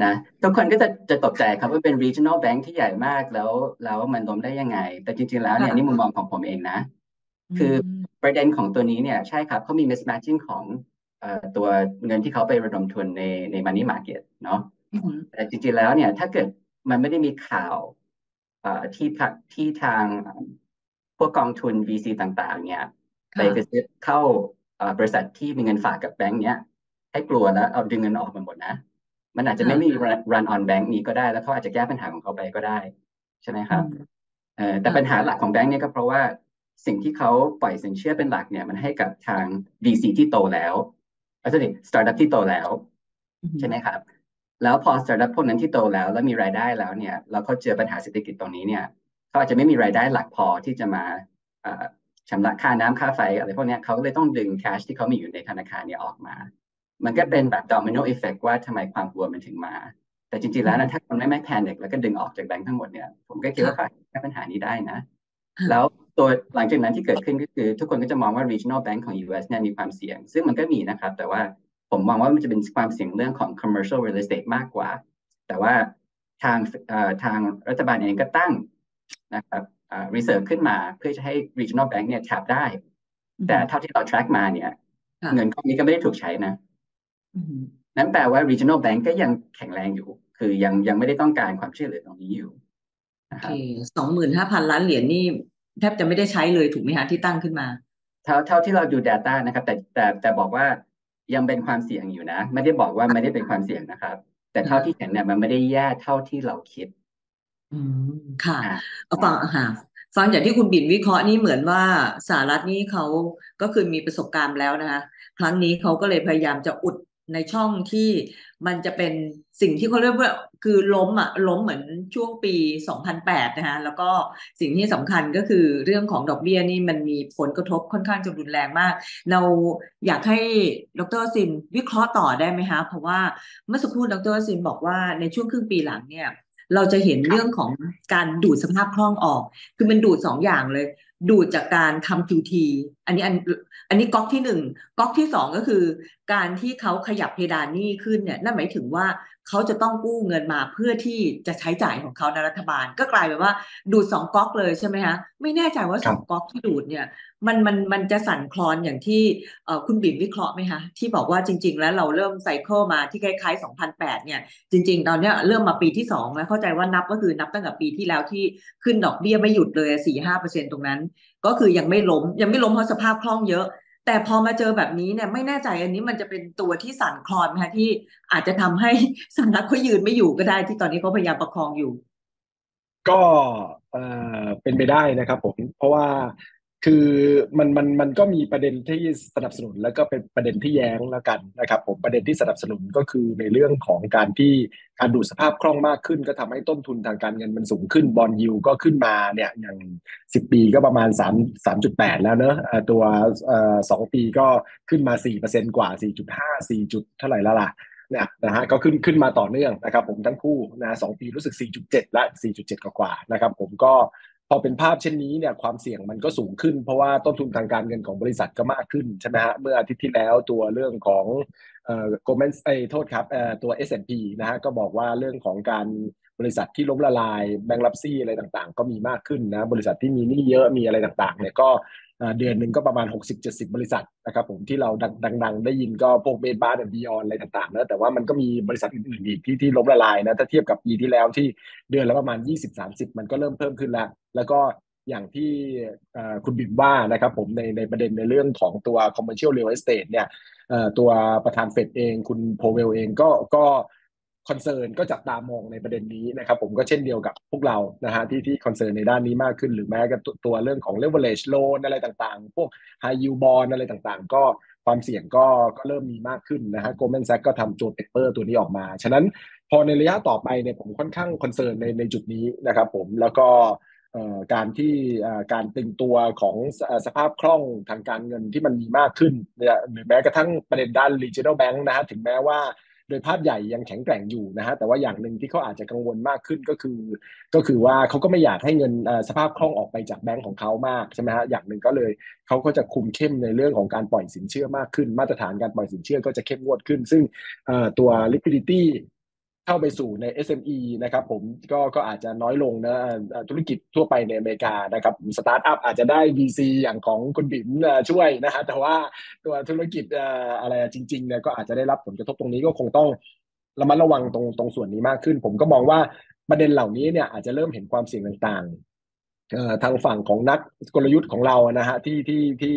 นะทุกคนก็จะตกใจครับว่าเป็น regional bank ที่ใหญ่มากแล้วมันล้มได้ยังไงแต่จริงๆแล้วเนี่ยนี่มุมมองของผมเองนะคือประเด็นของตัวนี้เนี่ยใช่ครับเขามี mismatching ของตัวเงินที่เขาไประดมทุนใน money market เนาะแต่จริงๆแล้วเนี่ยถ้าเกิดมันไม่ได้มีข่าวที่ทางพวกกองทุน VC ต่างๆเนี่ยไปซื้อเข้าบริษัทที่มีเงินฝากกับแบงค์เนี้ยให้กลัวแล้วเอาดึงเงินออกมาหมดนะมันอาจจะไม่มี run on bank นี้ก็ได้แล้วเขาอาจจะแก้ปัญหาของเขาไปก็ได้ใช่ไหมครับแต่ปัญหาหลักของแบงค์เนี่ยก็เพราะว่าสิ่งที่เขาปล่อยสินเชื่อเป็นหลักเนี่ยมันให้กับทาง VC ที่โตแล้วเอาสิ startup ที่โตแล้วใช่ไหมครับแล้วพอ startup พวกนั้นที่โตแล้วมีรายได้แล้วเนี่ยแล้วเขาเจอปัญหาเศรษฐกิจตรงนี้เนี่ยเขาอาจจะไม่มีรายได้หลักพอที่จะมาชำระค่าน้ำค่าไฟอะไรพวกนี้เขาเลยต้องดึง cash ที่เขามีอยู่ในธนาคารเนี่ยออกมามันก็เป็นแบบ domino effect ว่าทำไมความกลัวมันถึงมาแต่จริงๆแล้วนะถ้าคนไม่แพนิคแล้วก็ดึงออกจากแบงค์ทั้งหมดเนี่ยผมก็คิดว่าแก้ปัญหานี้ได้นะแล้วตัวหลังจากนั้นที่เกิดขึ้นก็คือทุกคนก็จะมองว่า regional bank ของ US เนี่ยมีความเสี่ยงซึ่งมันก็มีนะครับแต่ว่าผมมองว่ามันจะเป็นความเสี่ยงเรื่องของ commercial real estate มากกว่าแต่ว่าทางรัฐบาลเองก็ตั้งนะครับreserve ขึ้นมาเพื่อจะให้ regional bank เนี่ย tap ได้แต่เท่าที่เรา track มาเนี่ยเงินก้อนนี้ก็ไม่ได้ถูกใช้นะนั้นแปลว่า regional bank ก็ยังแข็งแรงอยู่คือยังไม่ได้ต้องการความช่วยเหลือตรงนี้อยู่นะครับ 25,000 ล้านเหรียญนี่แทบจะไม่ได้ใช้เลยถูกไหมฮะที่ตั้งขึ้นมาเท่าที่เราดู data นะครับแต่บอกว่ายังเป็นความเสี่ยงอยู่นะไม่ได้บอกว่าไม่ได้เป็นความเสี่ยงนะครับแต่เท่าที่เห็นเนี่ยมันไม่ได้แย่เท่าที่เราคิดค่ะเอาฟังจากที่คุณบิ่มวิเคราะห์นี่เหมือนว่าสหรัฐนี่เขาก็คือมีประสบการณ์แล้วนะคะครั้งนี้เขาก็เลยพยายามจะอุดในช่องที่มันจะเป็นสิ่งที่เขาเรียกว่าคือล้มเหมือนช่วงปี2008นะคะแล้วก็สิ่งที่สำคัญก็คือเรื่องของดอกเบี้ยนี่มันมีผลกระทบค่อนข้างจะรุนแรงมากเราอยากให้ดร.ซินวิเคราะห์ต่อได้ไหมคะเพราะว่าเมื่อสักครู่ดร.ซินบอกว่าในช่วงครึ่งปีหลังเนี่ยเราจะเห็นเรื่องของการดูดสภาพคล่องออกคือมันดูด2อย่างเลยดูดจากการทำ QT อันนี้ก๊อกที่1ก๊อกที่2ก็คือการที่เขาขยับเพดานหนี้ขึ้นเนี่ยนั่นหมายถึงว่าเขาจะต้องกู้เงินมาเพื่อที่จะใช้จ่ายของเขาในรัฐบาลก็กลายเป็นว่าดูด2ก๊อกเลยใช่ไหมคะไม่แน่ใจว่า2ก๊อกที่ดูดเนี่ยมันจะสั่นคลอนอย่างที่คุณบิ่มวิเคราะห์ไหมคะที่บอกว่าจริงๆแล้วเราเริ่มไซเคิลมาที่คล้ายๆ2008เนี่ยจริงๆตอนนี้เริ่มมาปีที่2แล้วเข้าใจว่านับก็คือนับตั้งแต่ปีที่แล้วที่ขึ้นดอกเบี้ยไม่หยุดเลย 4-5% ตรงนั้นก็คือยังไม่ล้มเพราะสภาพคล่องเยอะแต่พอมาเจอแบบนี้เนี่ยไม่แน่ใจอันนี้มันจะเป็นตัวที่สั่นคลอนนะคะที่อาจจะทำให้สหรัฐเขายืนไม่อยู่ก็ได้ที่ตอนนี้เขาพยายามประคองอยู่ก็เป็นไปได้นะครับผมเพราะว่าคือมันก็มีประเด็นที่สนับสนุนแล้วก็เป็นประเด็นที่แย้งแล้วกันนะครับผมประเด็นที่สนับสนุนก็คือในเรื่องของการที่การดูดสภาพคล่องมากขึ้นก็ทำให้ต้นทุนทางการเงินมันสูงขึ้นบอนด์ยิลด์ก็ขึ้นมาเนี่ยอย่าง10ปีก็ประมาณ 3.8 แล้วเนอะตัว2ปีก็ขึ้นมา 4% กว่า 4.5 4จุดเท่าไหร่แล้วล่ะเนี่ยนะฮะก็ขึ้นมาต่อเนื่องนะครับผมทั้งคู่นะ2ปีรู้สึก 4.7 และ 4.7 กว่าๆนะครับผมก็พอเป็นภาพเช่นนี้เนี่ยความเสี่ยงมันก็สูงขึ้นเพราะว่าต้นทุนทางการเงินของบริษัทก็มากขึ้นใช่ไหมฮะเมื่ออาทิตย์ที่แล้วตัวเรื่องของGoldman โทษครับตัว S&P นะฮะก็บอกว่าเรื่องของการบริษัทที่ล้มละลายแบงก์ลับซี่อะไรต่างๆก็มีมากขึ้นนะบริษัทที่มีหนี้เยอะมีอะไรต่างๆเนี่ยก็เดือนหนึ่งก็ประมาณ 60-70 บริษัทนะครับผมที่เราดังๆได้ยินก็พวกเบนบาร์Beyondอะไรต่างๆนะแต่ว่ามันก็มีบริษัทอื่นๆอีกที่ล้มละลายนะถ้าเทียบกับปีที่แล้วที่เดือนละประมาณ 20-30 มันก็เริ่มเพิ่มขึ้นแล้วก็อย่างที่คุณบิ่มว่านะครับผมในประเด็นในเรื่องของตัว commercial real estate เนี่ยตัวประธานเฟดเองคุณโพเวลเองก็ คอนเซิร์นก็จับตามองในประเด็นนี้นะครับผมก็เช่นเดียวกับพวกเรานะฮะที่คอนเซิร์นในด้านนี้มากขึ้นหรือแม้กับตัวเรื่องของ leverage loan อะไรต่างๆพวก high yield bond อะไรต่างๆก็ความเสี่ยงก็เริ่มมีมากขึ้นนะฮะ Goldman Sachs ก็ทำตัว paper ตัวนี้ออกมาฉะนั้นพอในระยะต่อไปเนี่ยผมค่อนข้างคอนเซิร์นในจุดนี้นะครับผมแล้วก็การที่การตึงตัวของสภาพคล่องทางการเงินที่มันมีมากขึ้นหรือแม้กระทั่งประเด็นด้าน regional bank นะฮะถึงแม้ว่าโดยภาพใหญ่ยังแข็งแกร่งอยู่นะฮะแต่ว่าอย่างหนึ่งที่เขาอาจจะกังวลมากขึ้นก็คือว่าเขาก็ไม่อยากให้เงินสภาพคล่องออกไปจากแบงก์ของเขามากใช่ไหมฮะอย่างหนึ่งก็เลยเขาก็จะคุมเข้มในเรื่องของการปล่อยสินเชื่อมากขึ้นมาตรฐานการปล่อยสินเชื่อก็จะเข้มงวดขึ้นซึ่งตัว liquidityเข้าไปสู่ใน SME นะครับผมก็อาจจะน้อยลงนะธุรกิจทั่วไปในอเมริกานะครับสตาร์ทอัพอาจจะได้ VC อย่างของคุณบิ๋มช่วยนะฮะแต่ว่าตัวธุรกิจอะไรจริงๆเนี่ยก็อาจจะได้รับผลกระทบตรงนี้ก็คงต้องระมัดระวังตรงส่วนนี้มากขึ้นผมก็มองว่าประเด็นเหล่านี้เนี่ยอาจจะเริ่มเห็นความเสี่ยงต่างๆทางฝั่งของนักกลยุทธ์ของเรานะฮะที่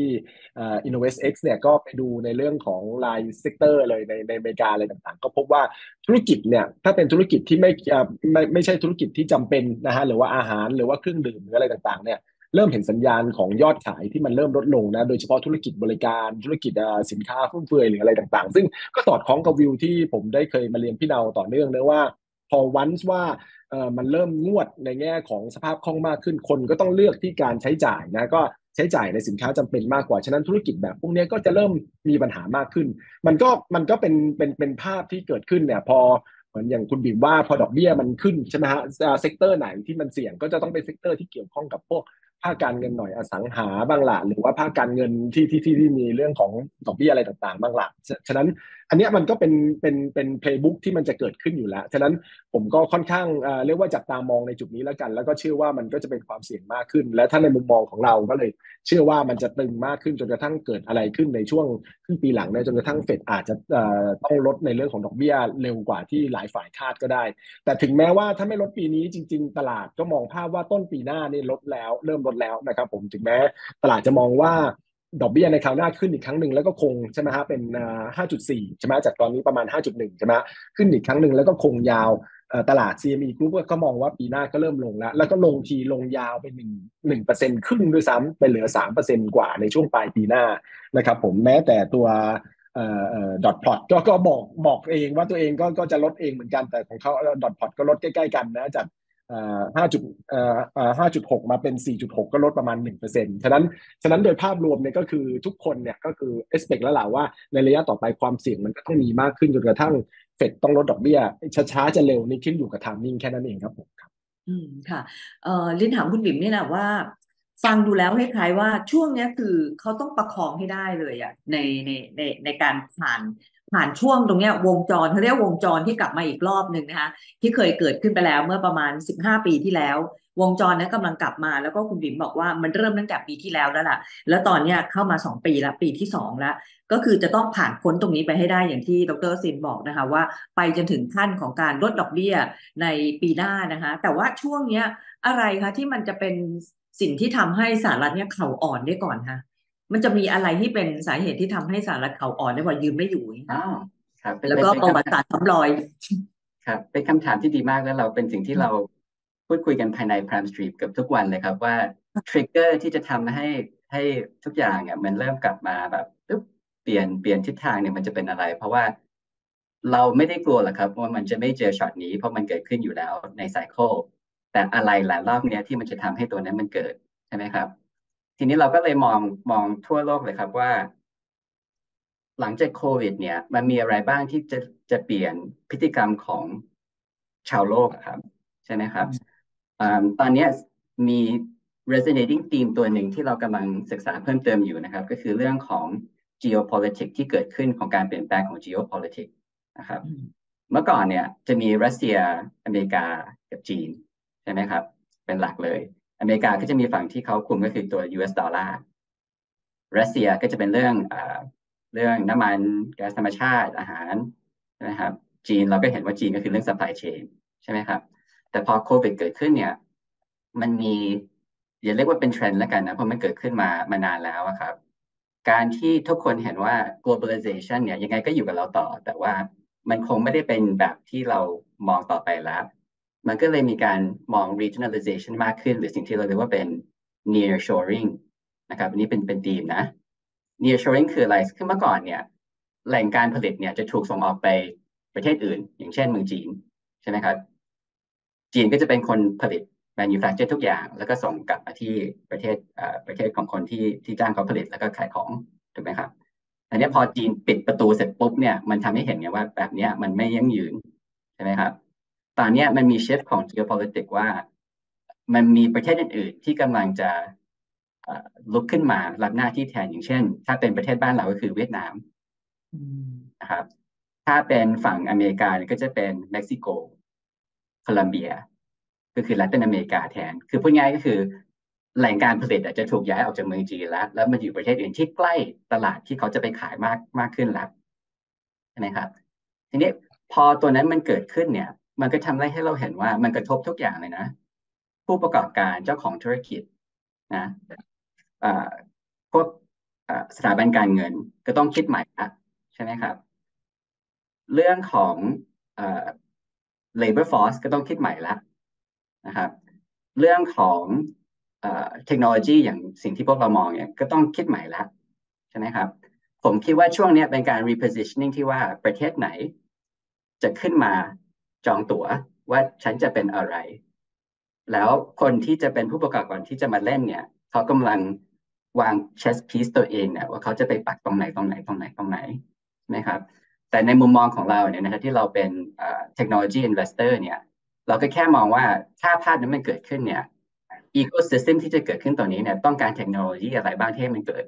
InnovestX เนี่ยก็ไปดูในเรื่องของรายเซกเตอร์เลยในอเมริกาอะไรต่างๆก็พบว่าธุรกิจเนี่ยถ้าเป็นธุรกิจที่ไม่ใช่ธุรกิจที่จำเป็นนะฮะหรือว่าอาหารหรือว่าเครื่องดื่มหรืออะไรต่างๆเนี่ยเริ่มเห็นสัญญาณของยอดขายที่มันเริ่มลดลงนะโดยเฉพาะธุรกิจบริการธุรกิจสินค้าฟุ่มเฟือยหรืออะไรต่างๆซึ่งก็สอดคล้องกับวิวที่ผมได้เคยมาเรียนพี่เนาต่อเนื่องนะว่าพอวันส์ว่ามันเริ่มงวดในแง่ของสภาพคล่องมากขึ้นคนก็ต้องเลือกที่การใช้จ่ายนะก็ใช้จ่ายในสินค้าจำเป็นมากกว่าฉะนั้นธุรกิจแบบพวกนี้ก็จะเริ่มมีปัญหามากขึ้นมันก็เป็นภาพที่เกิดขึ้นเนี่ยพอเหมือนอย่างคุณบิ๋มว่าพอดอกเบี้ยมันขึ้นใช่ไหมฮะเซกเตอร์ไหนที่มันเสี่ยงก็จะต้องเป็นเซกเตอร์ที่เกี่ยวข้องกับพวกภาคการเงินหน่อยอสังหาบ้างล่ะหรือว่าภาคการเงินที่มีเรื่องของดอกเบี้ยอะไรต่างๆบ้างล่ะฉะนั้นอันนี้มันก็เป็นเพลย์บุ๊กที่มันจะเกิดขึ้นอยู่แล้วฉะนั้นผมก็ค่อนข้างเรียกว่าจับตามองในจุดนี้แล้วกันแล้วก็เชื่อว่ามันก็จะเป็นความเสี่ยงมากขึ้นและถ้าในมุมมองของเราก็เลยเชื่อว่ามันจะตึงมากขึ้นจนกระทั่งเกิดอะไรขึ้นในช่วงครึ่งปีหลังเนี่ยจนกระทั่งเฟดอาจจะต้องลดในเรื่องของดอกเบี้ยเร็วกว่าที่หลายฝ่ายคาดก็ได้แต่ถึงแม้ว่าถ้าไม่ลดปีนี้จริงๆตลาดก็มองภาพว่าต้นปีหน้านี่ลดแล้วเริ่มลดแล้วนะครับผมถึงแม้ตลาดจะมองว่าดอกเบี้ยในคราวหน้าขึ้นอีกครั้งหนึ่งแล้วก็คงใช่ไหมฮะเป็น 5.4 ใช่ไหมจากตอนนี้ประมาณ 5.1 ใช่ไหมขึ้นอีกครั้งหนึ่งแล้วก็คงยาวตลาด CME Group ก็มองว่าปีหน้าก็เริ่มลงแล้วก็ลงทีลงยาวไป 1% ครึ่งด้วยซ้ำไปเหลือ 3% กว่าในช่วงปลายปีหน้านะครับผมแม้แต่ตัวดอทพอตก็บอกเองว่าตัวเองก็จะลดเองเหมือนกันแต่ของเขาดอทพอตก็ลดใกล้ๆกันนะจาก5.6 มาเป็น 4.6 ก็ลดประมาณ 1% ฉะนั้นโดยภาพรวมเนี่ยก็คือทุกคนเนี่ยก็คือ expect แล้วล่ะว่าในระยะต่อไปความเสี่ยงมันก็ต้องมีมากขึ้นจนกระทั่งเฟดต้องลดดอกเบี้ยช้าๆจะเร็วนี่ขึ้นอยู่กับ timing แค่นั้นเองครับผมครับค่ะลินถามคุณบิ๋มเนี่ยนะว่าฟังดูแล้วคล้ายๆว่าช่วงนี้คือเขาต้องประคองให้ได้เลยอ่ะในการผ่านช่วงตรงนี้วงจรเขาเรียกวงจรที่กลับมาอีกรอบหนึ่งนะคะที่เคยเกิดขึ้นไปแล้วเมื่อประมาณ15ปีที่แล้ววงจรนั้นกำลังกลับมาแล้วก็คุณบิ๋มบอกว่ามันเริ่มตั้งแต่ปีที่แล้วแล้วล่ะแล้วตอนนี้เข้ามา2ปีละปีที่2แล้วก็คือจะต้องผ่านพ้นตรงนี้ไปให้ได้อย่างที่ดร.ซินบอกนะคะว่าไปจนถึงขั้นของการลดดอกเบี้ยในปีหน้านะคะแต่ว่าช่วงนี้อะไรคะที่มันจะเป็นสิ่งที่ทำให้สหรัฐเนี่ยเข่าอ่อนได้ก่อนคะมันจะมีอะไรที่เป็นสาเหตุที่ทำให้สหรัฐเข่าอ่อนได้ว่ายืนไม่อยู่ครับแล้วก็ประวัติศาสตร์ซ้ำรอยครับเป็นคำถามที่ดีมากและเราเป็นสิ่งที่เราพูดคุยกันภายใน Prime Street กับทุกวันเลยครับว่าทริกเกอร์ที่จะทำให้ทุกอย่างอ่ะมันเริ่มกลับมาแบบเปลี่ยนทิศทางเนี่ยมันจะเป็นอะไรเพราะว่าเราไม่ได้กลัวหรอกครับว่ามันจะไม่เจอช็อตนี้เพราะมันเกิดขึ้นอยู่แล้วในไซเคิลแต่อะไรหลายรอบเนี้ยที่มันจะทำให้ตัวนั้นมันเกิดใช่ไหมครับทีนี้เราก็เลยมองทั่วโลกเลยครับว่าหลังจากโควิดเนี่ยมันมีอะไรบ้างที่จะเปลี่ยนพฤติกรรมของชาวโลกครับใช่ไหมครับตอนนี้มี resonating theme ตัวหนึ่งที่เรากำลังศึกษาเพิ่มเติมอยู่นะครับก็คือเรื่องของ geopolitics ที่เกิดขึ้นของการเปลี่ยนแปลงของ geopolitics นะครับเมื่อก่อนเนี่ยจะมีรัสเซียอเมริกากับจีนใช่ไหมครับเป็นหลักเลยอเมริกาก็จะมีฝั่งที่เขาคุมก็คือตัว US ดอลลาร์รัสเซียก็จะเป็นเรื่องน้ำมันก๊าซธรรมชาติอาหารนะครับจีนเราก็เห็นว่าจีนก็คือเรื่อง supply chain ใช่ไหมครับแต่พอโควิดเกิดขึ้นเนี่ยมันมีอย่าเรียกว่าเป็นเทรนด์แล้วกันนะเพราะมันเกิดขึ้นมานานแล้วครับการที่ทุกคนเห็นว่า globalization เนี่ยยังไงก็อยู่กับเราต่อแต่ว่า มันคงไม่ได้เป็นแบบที่เรามองต่อไปแล้วมันก็เลยมีการมอง regionalization มากขึ้นหรือสิ่งที่เราเรียกว่าเป็น nearshoring นะครับอันนี้เป็นธีมนะ nearshoring คืออะไรคือเมื่อก่อนเนี่ยแหล่งการผลิตเนี่ยจะถูกส่งออกไปประเทศอื่นอย่างเช่นเมืองจีนใช่ไหมครับจีนก็จะเป็นคนผลิต manufacture ทุกอย่างแล้วก็ส่งกลับมาที่ประเทศของคนที่จ้างเขาผลิตแล้วก็ขายของถูกไหมครับอันนี้พอจีนปิดประตูเสร็จปุ๊บเนี่ยมันทำให้เห็นไงว่าแบบนี้มันไม่ยั่งยืนใช่ไหมครับตอนนี้มันมี shift ของ geopolitics ว่ามันมีประเทศอื่นๆที่กำลังจะลุกขึ้นมารับหน้าที่แทนอย่างเช่นถ้าเป็นประเทศบ้านเราก็คือเวียดนามนะครับถ้าเป็นฝั่งอเมริกาก็จะเป็นเม็กซิโกโคลัมเบียก็คือลาตินอเมริกาแทนคือพูดง่ายก็คือแหล่งการผลิตอาจจะถูกย้ายออกจากเมืองจีนแล้วมันอยู่ประเทศอื่นที่ใกล้ตลาดที่เขาจะไปขายมากขึ้นแล้วใช่ไหมครับทีนี้พอตัวนั้นมันเกิดขึ้นเนี่ยมันก็ทำให้เราเห็นว่ามันกระทบทุกอย่างเลยนะผู้ประกอบการเจ้าของธุรกิจนะพวกสถาบันการเงินก็ต้องคิดใหม่ละใช่ไหมครับเรื่องของlabor force ก็ต้องคิดใหม่ละนะครับเรื่องของเทคโนโลยีอย่างสิ่งที่พวกเรามองเนี่ยก็ต้องคิดใหม่ละใช่ไหมครับผมคิดว่าช่วงนี้เป็นการ repositioning ที่ว่าประเทศไหนจะขึ้นมาจองตั๋วว่าฉันจะเป็นอะไรแล้วคนที่จะเป็นผู้ประกอบการที่จะมาเล่นเนี่ยเขากำลังวาง chess piece ตัวเองเนี่ยว่าเขาจะไปปักตรงไหนนะครับแต่ในมุมมองของเราเนี่ยนะครับที่เราเป็นtechnology investor เนี่ยเราก็แค่มองว่าถ้าภาพนั้นมันเกิดขึ้นเนี่ย ecosystem ที่จะเกิดขึ้นตอนนี้เนี่ยต้องการเทคโนโลยีอะไรบ้างที่มันเกิด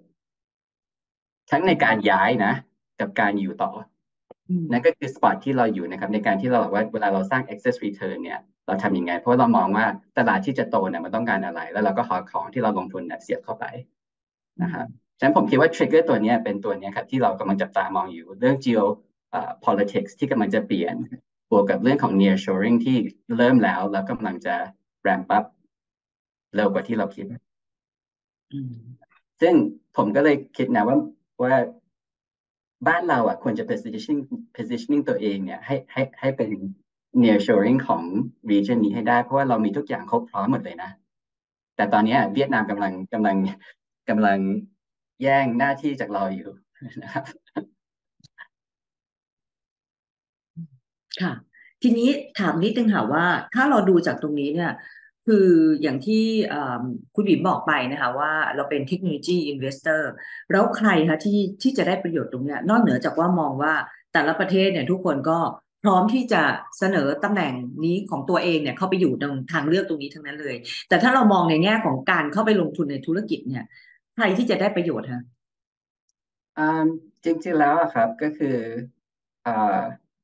ทั้งในการย้ายนะกับการอยู่ต่อนั่นก็คือสปอตที่เราอยู่นะครับในการที่เราบอกว่าเวลาเราสร้าง excess return เนี่ยเราทำยังไงเพราะเรามองว่าตลาดที่จะโตเนี่ยมันต้องการอะไรแล้วเราก็หาของที่เราลงทุนเนี่ยเสียบเข้าไปนะครับฉะนั้นผมคิดว่า trigger ตัวนี้เป็นตัวนี้ครับที่เรากำลังจับตามองอยู่เรื่อง geopolitics ที่กำลังจะเปลี่ยนบวกกับเรื่องของ nearshoring ที่เริ่มแล้วกำลังจะ ramp up เร็วกว่าที่เราคิดซึ่งผมก็เลยคิดนะว่าบ้านเราอ่ะควรจะ positioning ตัวเองเนี่ยให้เป็น nearshoring ของ region นี้ให้ได้เพราะว่าเรามีทุกอย่างครบพร้อมหมดเลยนะแต่ตอนนี้เวียดนามกำลังแย่งหน้าที่จากเราอยู่นะครับค่ะทีนี้ถามนิดนึงค่ะว่าถ้าเราดูจากตรงนี้เนี่ยคืออย่างที่คุณบิ๋มบอกไปนะคะว่าเราเป็น Technology Investor แล้วใครคะที่จะได้ประโยชน์ตรงนี้นอกเหนือจากว่ามองว่าแต่ละประเทศเนี่ยทุกคนก็พร้อมที่จะเสนอตำแหน่งนี้ของตัวเองเนี่ยเข้าไปอยู่ตรงทางเลือกตรงนี้ทั้งนั้นเลยแต่ถ้าเรามองในแง่ของการเข้าไปลงทุนในธุรกิจเนี่ยใครที่จะได้ประโยชน์คะจริงๆแล้วครับก็คือ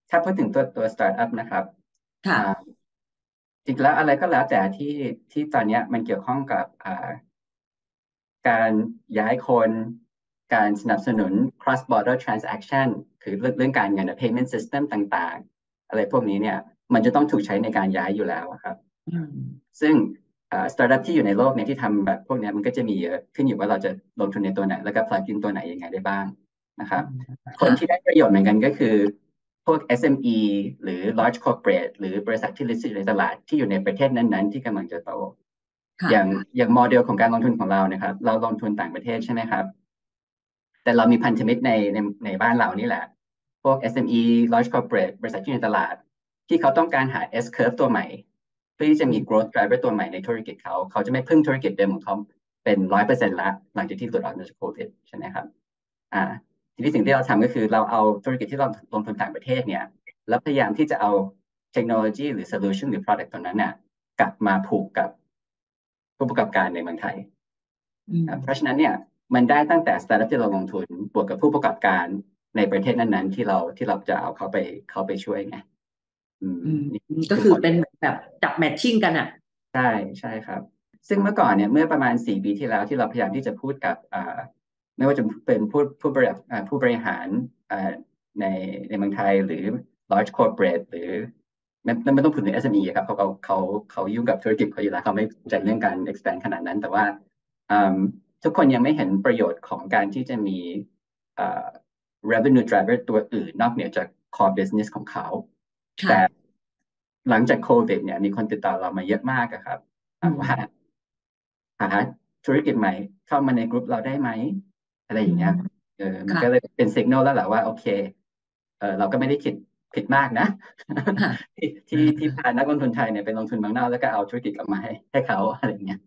ถ้าพูดถึงตัวสตาร์ทอัพนะครับค่ะจริงแล้วอะไรก็แล้วแต่ที่ตอนนี้มันเกี่ยวข้องกับการย้ายคนการสนับสนุน cross border transaction คือเรื่องการเงิน payment system ต่างๆอะไรพวกนี้เนี่ยมันจะต้องถูกใช้ในการย้ายอยู่แล้วครับซึ่งstartup ที่อยู่ในโลกเนี่ยที่ทำแบบพวกนี้มันก็จะมีเยอะขึ้นอยู่ว่าเราจะลงทุนในตัวไหนแล้วก็ plug-in ตัวไหนยังไงได้บ้างนะครับคนที่ได้ประโยชน์เหมือนกันก็คือพวก SME หรือ large corporate หรือบริษัทที่ listed ในตลาดที่อยู่ในประเทศนั้นๆที่กำลังจะโตอย่างโมเดลของการลงทุนของเรานะครับเราลงทุนต่างประเทศใช่ไหมครับแต่เรามีพันธมิตรในบ้านเรานี่แหละพวก SME large corporate บริษัทที่อยู่ในตลาดที่เขาต้องการหา S curve ตัวใหม่เพื่อที่จะมี growth driver ตัวใหม่ในธุรกิจเขาจะไม่พึ่งธุรกิจเดิมของเขาเป็น 100% ละหลังจากที่หลุดออกจากโควิดใช่ไหมครับทีนี้สิ่งที่เราทำก็คือเราเอาธุรกิจที่เราลงทุนต่างประเทศเนี่ยแล้วพยายามที่จะเอาเทคโนโลยีหรือ solution หรือ product ตัวนั้นเนี่ยกลับมาผูกกับผู้ประกอบการในเมืองไทยเพราะฉะนั้นเนี่ยมันได้ตั้งแต่ startup ที่เราลงทุนบวกกับผู้ประกอบการในประเทศนั้นๆที่เราจะเอาเขาไปช่วยไงก็คือเป็นแบบจับแมทชิ่งกันอ่ะใช่ครับซึ่งเมื่อก่อนเนี่ยเมื่อประมาณ4 ปีที่แล้วที่เราพยายามที่จะพูดกับไม่ว่าจะเป็นผู้บริหารในเมืองไทยหรือ large corporate หรือไม่ต้องพูดถึง SME ครับเขายุ่งกับธุรกิจเขาอยู่แล้วเขาไม่สนใจเรื่องการ expand ขนาดนั้นแต่ว่าทุกคนยังไม่เห็นประโยชน์ของการที่จะมีrevenue driver ตัวอื่นนอกเหนือจาก core business ของเขาแต่หลังจากโควิดเนี่ยมีคนติดต่อเรามาเยอะมากครับถามว่าหาธุรกิจใหม่เข้ามาในกลุ่มเราได้ไหมอะไรอย่างเงี้ยมันก็เลยเป็นสัญญาณแล้วแหละว่าโอเคเราก็ไม่ได้คิดผิดมากนะที่พานักลงทุนไทยเนี่ยไปลงทุนเมืองนอกแล้วก็เอาธุรกิจกลับมาให้เขาอะไรอย่างเงี้ย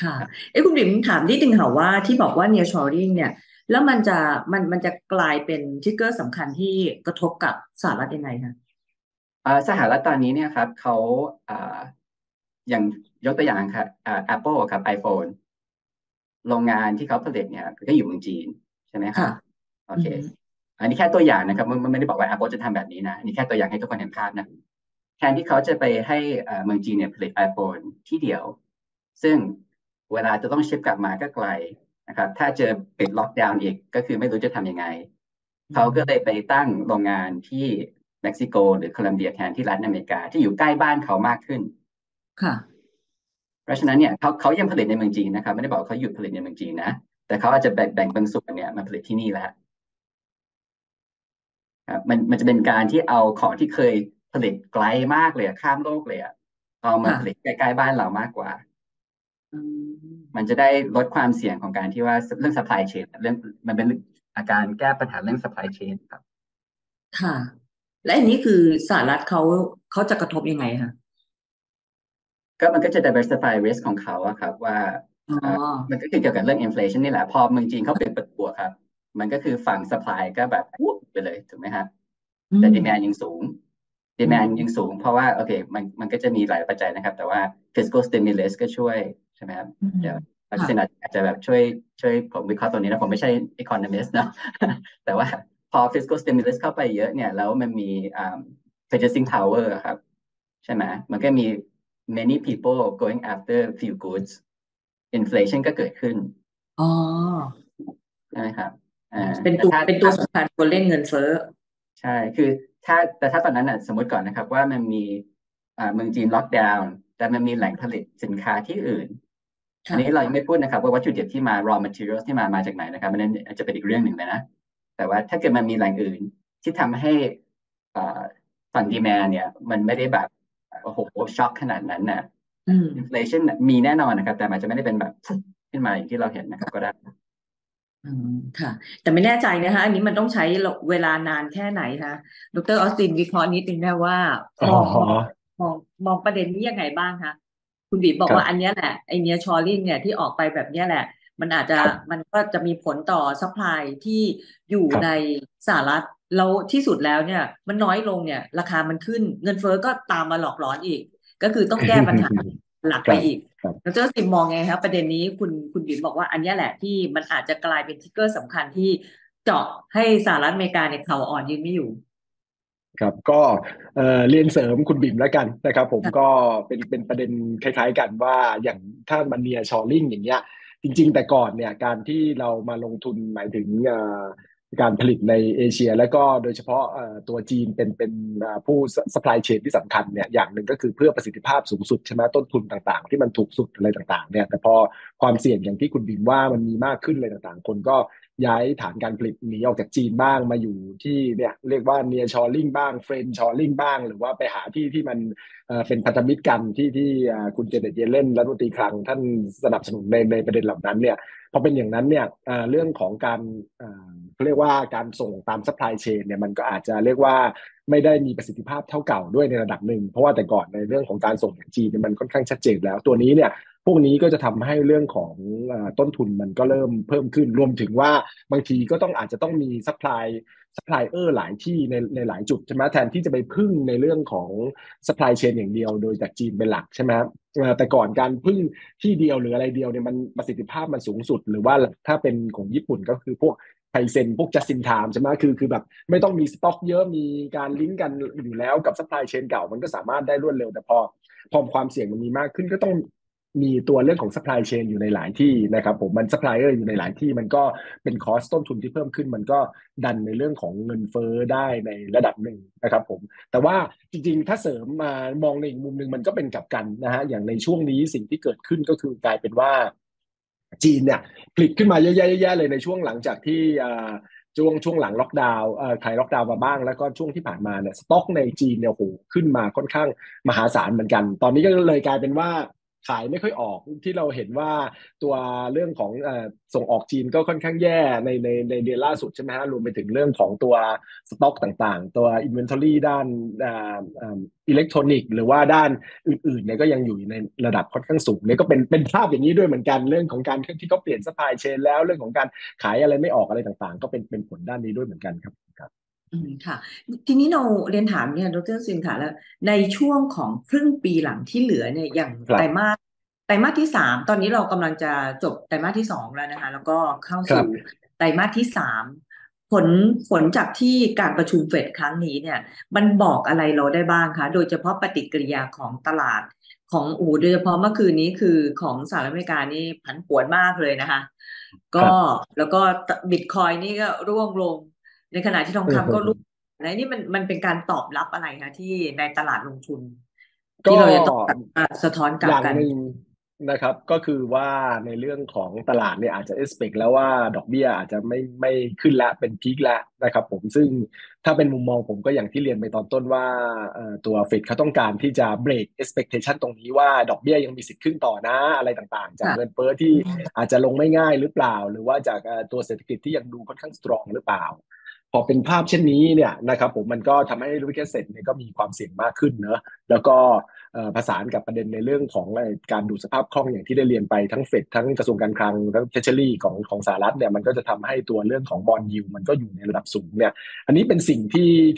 ค่ะคุณบิ๋มถามนิดนึงค่ะว่าที่บอกว่า nearshoring เนี่ยแล้วมันจะกลายเป็นทริกเกอร์สำคัญที่กระทบกับสหรัฐยังไงคะสหรัฐตอนนี้เนี่ยครับเขาอย่างยกตัวอย่างครับ Apple ครับ iPhone โรงงานที่เขาผลิตเนี่ยก็อยู่เมืองจีนใช่ไหมครับโอเคอันนี้แค่ตัวอย่างนะครับมันไม่ได้บอกว่า Apple จะทำแบบนี้นะนี่แค่ตัวอย่างให้ทุกคนเห็นภาพนะแทนที่เขาจะไปให้เมืองจีนเนี่ยผลิต iPhone ที่เดียวซึ่งเวลาจะต้องชิปกลับมาก็ไกลนะครับถ้าเจอปิดล็อกดาวน์อีกก็คือไม่รู้จะทำยังไงเขาก็เลยไปตั้งโรงงานที่เม็กซิโกหรือโคลัมเบียแทนที่รัฐอเมริกาที่อยู่ใกล้บ้านเขามากขึ้นค่ะเพราะฉะนั้นเนี่ยเขายังผลิตในเมืองจีนนะครับไม่ได้บอกเขาหยุดผลิตในเมืองจีนนะแต่เขาอาจจะแบ่งบางส่วนเนี่ยมาผลิตที่นี่แล้วครับมันจะเป็นการที่เอาของที่เคยผลิตไกลมากเลยข้ามโลกเลยเอามาผลิตใกล้ๆบ้านเรามากกว่ามันจะได้ลดความเสี่ยงของการที่ว่าเรื่อง supply chain เรื่องมันเป็นอาการแก้ปัญหาเรื่อง supply chain ครับค่ะและอันนี้คือสหรัฐเขาจะกระทบยังไงคะก็มันก็จะ diversify risk ของเขาครับว่ามันก็เกี่ยวกับเรื่อง inflation นี่แหละพอเมืองจีนเขาเป็นเปิดตัวครับมันก็คือฝั่ง supply ก็แบบปุ๊บไปเลยถูกไหมครับแต่ demand ยังสูงเพราะว่าโอเคมันก็จะมีหลายปัจจัยนะครับแต่ว่า fiscal stimulus ก็ช่วยใช่ไหมครับเดี๋ยวอาจจะแบบช่วยผมวิเคราะห์ตัวนี้นะผมไม่ใช่ economist นะแต่ว่าพอ fiscal stimulus เข้าไปเยอะเนี่ยแล้วมันมี purchasing power ครับใช่ไหมมันก็มี many people going after few goods inflation ก็เกิดขึ้นใช่ไหมครับเป็นตัวสำคัญคนเล่นเงินเฟ้อใช่คือถ้าตอนนั้นน่ะสมมติก่อนนะครับว่ามันมีเมืองจีนล็อกดาวน์แต่มันมีแหล่งผลิตสินค้าที่อื่นอันนี้เรายังไม่พูดนะครับว่าวัตถุดิบที่มา raw materials ที่มาจากไหนนะครับมันอาจจะเป็นอีกเรื่องหนึ่งเลยนะแต่ว่าถ้าเกิดมันมีแหล่งอื่นที่ทำให้ฝั่ง demand เนี่ยมันไม่ได้แบบโอ้โหช็อกขนาดนั้นน่ะ inflation มีแน่นอนนะครับแต่มันจะไม่ได้เป็นแบบขึ้นมาอย่างที่เราเห็นนะครับก็ได้ค่ะแต่ไม่แน่ใจนะคะอันนี้มันต้องใช้เวลานานแค่ไหนคะดร.ออสตินวิเคราะห์นิดนึงได้ว่ามองประเด็นนี้ยังไงบ้างคะคุณบีบอกว่าอันนี้แหละไอเนียชอริงเนี่ยที่ออกไปแบบนี้แหละมันอาจจะมันก็จะมีผลต่อซัพพลายที่อยู่ในสหรัฐแล้วที่สุดแล้วเนี่ยมันน้อยลงเนี่ยราคามันขึ้นเงินเฟ้อก็ตามมาหลอกหลอนอีกก็คือต้องแก้ปัญหาหลักไปอีกแล้วเจ้าสิมมองไงครับประเด็นนี้คุณบิ๋มบอกว่าอันนี้แหละที่มันอาจจะกลายเป็นทริกเกอร์สำคัญที่เจาะให้สหรัฐอเมริกาในเข่าอ่อนยืนไม่อยู่ครับก็เรียนเสริมคุณบิ๋มแล้วกันนะครับผมก็เป็นประเด็นคล้ายๆกันว่าอย่างถ้ามันเนียร์ชอริงอย่างเงี้ยจริงๆแต่ก่อนเนี่ยการที่เรามาลงทุนหมายถึงการผลิตในเอเชียและก็โดยเฉพาะตัวจีนเป็นผู้ซัพพลายเชนที่สำคัญเนี่ยอย่างหนึ่งก็คือเพื่อประสิทธิภาพสูงสุดใช่ไหมต้นทุนต่างๆที่มันถูกสุดอะไรต่างๆเนี่ยแต่พอความเสี่ยงอย่างที่คุณบิ๋มว่ามันมีมากขึ้นอะไรต่างๆคนก็ย้ายฐานการผลิตหนีออกจากจีนบ้างมาอยู่ที่เนี่ยเรียกว่า nearshoring บ้าง friendshoring บ้างหรือว่าไปหาที่มันเป็นพันธมิตรกันที่คุณเจเน็ต เยเลนรัฐมนตรีคลังท่านสนับสนุนในประเด็นเหล่านั้นเนี่ยพอเป็นอย่างนั้นเนี่ยเรื่องของการเรียกว่าการส่งตาม supply chain เนี่ยมันก็อาจจะเรียกว่าไม่ได้มีประสิทธิภาพเท่าเก่าด้วยในระดับหนึ่งเพราะว่าแต่ก่อนในเรื่องของการส่งจากจีนมันค่อนข้างชัดเจนแล้วตัวนี้เนี่ยพวกนี้ก็จะทำให้เรื่องของต้นทุนมันก็เริ่มเพิ่มขึ้นรวมถึงว่าบางทีก็อาจจะต้องมีซัพพลายเออร์ หลายที่ในหลายจุดใช่ไหมแทนที่จะไปพึ่งในเรื่องของซัพพลายเชนอย่างเดียวโดยจากจีนเป็นหลักใช่ไหมครับแต่ก่อนการพึ่งที่เดียวหรืออะไรเดียวเนี่ยมันประสิทธิภาพมันสูงสุดหรือว่าถ้าเป็นของญี่ปุ่นก็คือพวกไทเซ็นพวกจัสตินไทม์ใช่ไหมคือแบบไม่ต้องมีสต็อกเยอะมีการลิงก์กันอยู่แล้วกับซัพพลายเชนเก่ามันก็สามารถได้รวดเร็วแต่พอความเสี่ยงมันมีมากขึ้นก็ต้องมีตัวเรื่องของ supply chain อยู่ในหลายที่นะครับผมมัน supplier อยู่ในหลายที่มันก็เป็น cost ต้นทุนที่เพิ่มขึ้นมันก็ดันในเรื่องของเงินเฟ้อได้ในระดับหนึ่งนะครับผมแต่ว่าจริงๆถ้าเสริมมามองในอีกมุมนึงมันก็เป็นกลับกันนะฮะอย่างในช่วงนี้สิ่งที่เกิดขึ้นก็คือกลายเป็นว่าจีนเนี่ยผลิตขึ้นมาเยอะๆเลยในช่วงหลังจากที่ ช่วงหลังล็อกดาวน์ไทยล็อกดาวน์มาบ้างแล้วก็ช่วงที่ผ่านมาเนี่ยสต็อกในจีนเนี่ยโหขึ้นมาค่อนข้างมหาศาลเหมือนกันตอนนี้ก็เลยกลายเป็นว่าขายไม่ค่อยออกที่เราเห็นว่าตัวเรื่องของส่งออกจีนก็ค่อนข้างแย่ในเดือนล่าสุดใช่ไหมฮะรวมไปถึงเรื่องของตัวสต็อกต่างๆตัว inventory ด้านอิเล็กทรอนิกส์หรือว่าด้านอื่นๆเนี่ยก็ยังอยู่ในระดับค่อนข้างสูงเนี่ยก็เป็นภาพอย่างนี้ด้วยเหมือนกันเรื่องของการที่เขาเปลี่ยน supply chain แล้วเรื่องของการขายอะไรไม่ออกอะไรต่างๆก็เป็นผลด้านนี้ด้วยเหมือนกันครับค่ะทีนี้เราเรียนถามเนี่ยดร.ซินค่ะแล้วในช่วงของครึ่งปีหลังที่เหลือเนี่ยอย่างไตรมาสที่3ตอนนี้เรากำลังจะจบไตรมาสที่2แล้วนะคะแล้วก็เข้าสู่ไตรมาสที่3ผลจากที่การประชุมเฟดครั้งนี้เนี่ยมันบอกอะไรเราได้บ้างคะโดยเฉพาะปฏิกิริยาของตลาดของโดยเฉพาะเมื่อคืนนี้คือของสหรัฐอเมริกานี่ผันผวนมากเลยนะคะก็แล้วก็บิตคอยน์นี่ก็ร่วงลงในขณะที่ทองคำก็รู้นะนี่มันเป็นการตอบรับอะไรคะที่ในตลาดลงทุนที่เราจะต้องสะท้อนกลับกันนะครับก็คือว่าในเรื่องของตลาดเนี่ยอาจจะ expect แล้วว่าดอกเบี้ยอาจจะไม่ขึ้นละเป็นพีคละนะครับผมซึ่งถ้าเป็นมุมมองผมก็อย่างที่เรียนไปตอนต้นว่าตัวเฟดเขาต้องการที่จะ break expectation ตรงนี้ว่าดอกเบี้ยยังมีสิทธิ์ขึ้นต่อนะอะไรต่างๆจากเงินเฟ้อที่อาจจะลงไม่ง่ายหรือเปล่าหรือว่าจากตัวเศรษฐกิจที่ยังดูค่อนข้าง strong หรือเปล่าพอเป็นภาพเช่นนี้เนี่ยนะครับผมมันก็ทำให้ริสก์เนี่ยก็มีความเสี่ยงมากขึ้นเนอะแล้วก็ผสานกับประเด็นในเรื่องของการดูสภาพคล่องอย่างที่ได้เรียนไปทั้งเฟดทั้งกระทรวงการคลังทั้งเทเชอรี่ของสหรัฐเนี่ยมันก็จะทำให้ตัวเรื่องของบอนด์ยิลด์มันก็อยู่ในระดับสูงเนี่ยอันนี้เป็นสิ่ง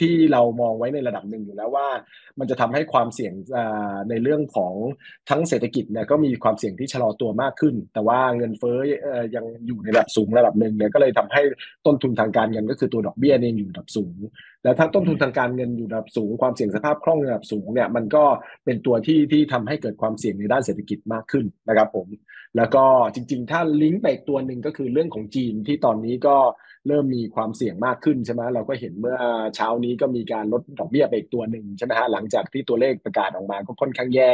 ที่เรามองไว้ในระดับหนึ่งอยู่แล้วว่ามันจะทำให้ความเสี่ยงในเรื่องของทั้งเศรษฐกิจเนี่ยก็มีความเสี่ยงที่ชะลอตัวมากขึ้นแต่ว่าเงินเฟ้อยังอยู่ในระดับสูงระดับหนึ่งเนี่ยก็เลยทำให้ต้นทุนทางการเงินก็คือตัวดอกเบี้ยเนี่ยอยู่ระดับสูงแล้วถ้าต้นทุนทางการเงินอยู่ระดับสูงความเสี่ยงสภาพคล่องระดับสูงเนี่ยมันก็เป็นตัวที่ทำให้เกิดความเสี่ยงในด้านเศรษฐกิจมากขึ้นนะครับผมแล้วก็จริงๆถ้าลิงก์ไปตัวหนึ่งก็คือเรื่องของจีนที่ตอนนี้ก็เริ่มมีความเสี่ยงมากขึ้นใช่ไหมเราก็เห็นเมื่อเช้านี้ก็มีการลดดอกเบี้ยไปอีกตัวหนึ่งใช่ไหมฮะหลังจากที่ตัวเลขประกาศออกมาก็ค่อนข้างแย่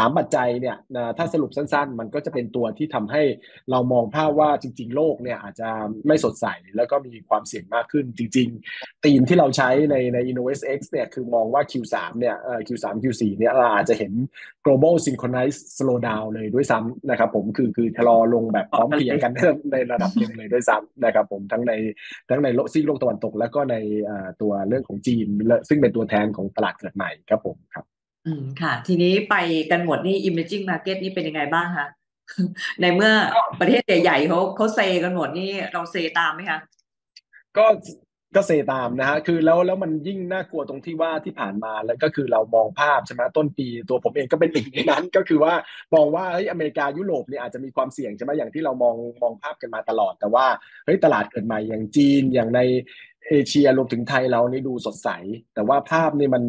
3ปัจจัยเนี่ยถ้าสรุปสั้นๆมันก็จะเป็นตัวที่ทำให้เรามองภาพว่าจริงๆโลกเนี่ยอาจจะไม่สดใสแล้วก็มีความเสี่ยงมากขึ้นจริงๆธีมที่เราใช้ใน InnovestX เนี่ยคือมองว่า Q3 เนี่ยQ3 Q4 เนี่ยเราอาจจะเห็น global synchronized slowdown เลยด้วยซ้ำนะครับผมคือชะลอลงแบบพร้อมเพรียงกันในระดับหนึ่งเลยด้วยซ้ำนะครับผมทั้งในซีกโลกตะวันตกแล้วก็ในตัวเรื่องของจีนซึ่งเป็นตัวแทนของตลาดเกิดใหม่ครับผมครับค่ะทีนี้ไปกันหมดนี่ emerging market นี่เป็นยังไงบ้างคะในเมื่อประเทศใหญ่ๆเขาเซกันหมดนี่เราเซตามไหมคะก็เซตามนะฮะคือแล้วมันยิ่งน่ากลัวตรงที่ว่าที่ผ่านมาแล้วก็คือเรามองภาพใช่ไหมต้นปีตัวผมเองก็เป็นหนึ่งในนั้นก็คือว่ามองว่าเฮ้ยอเมริกายุโรปเนี่ยอาจจะมีความเสี่ยงใช่ไหมอย่างที่เรามองภาพกันมาตลอดแต่ว่าเฮ้ยตลาดเกิดใหม่อย่างจีนอย่างในเอเชียรวมถึงไทยเรานี่ดูสดใสแต่ว่าภาพนี่มัน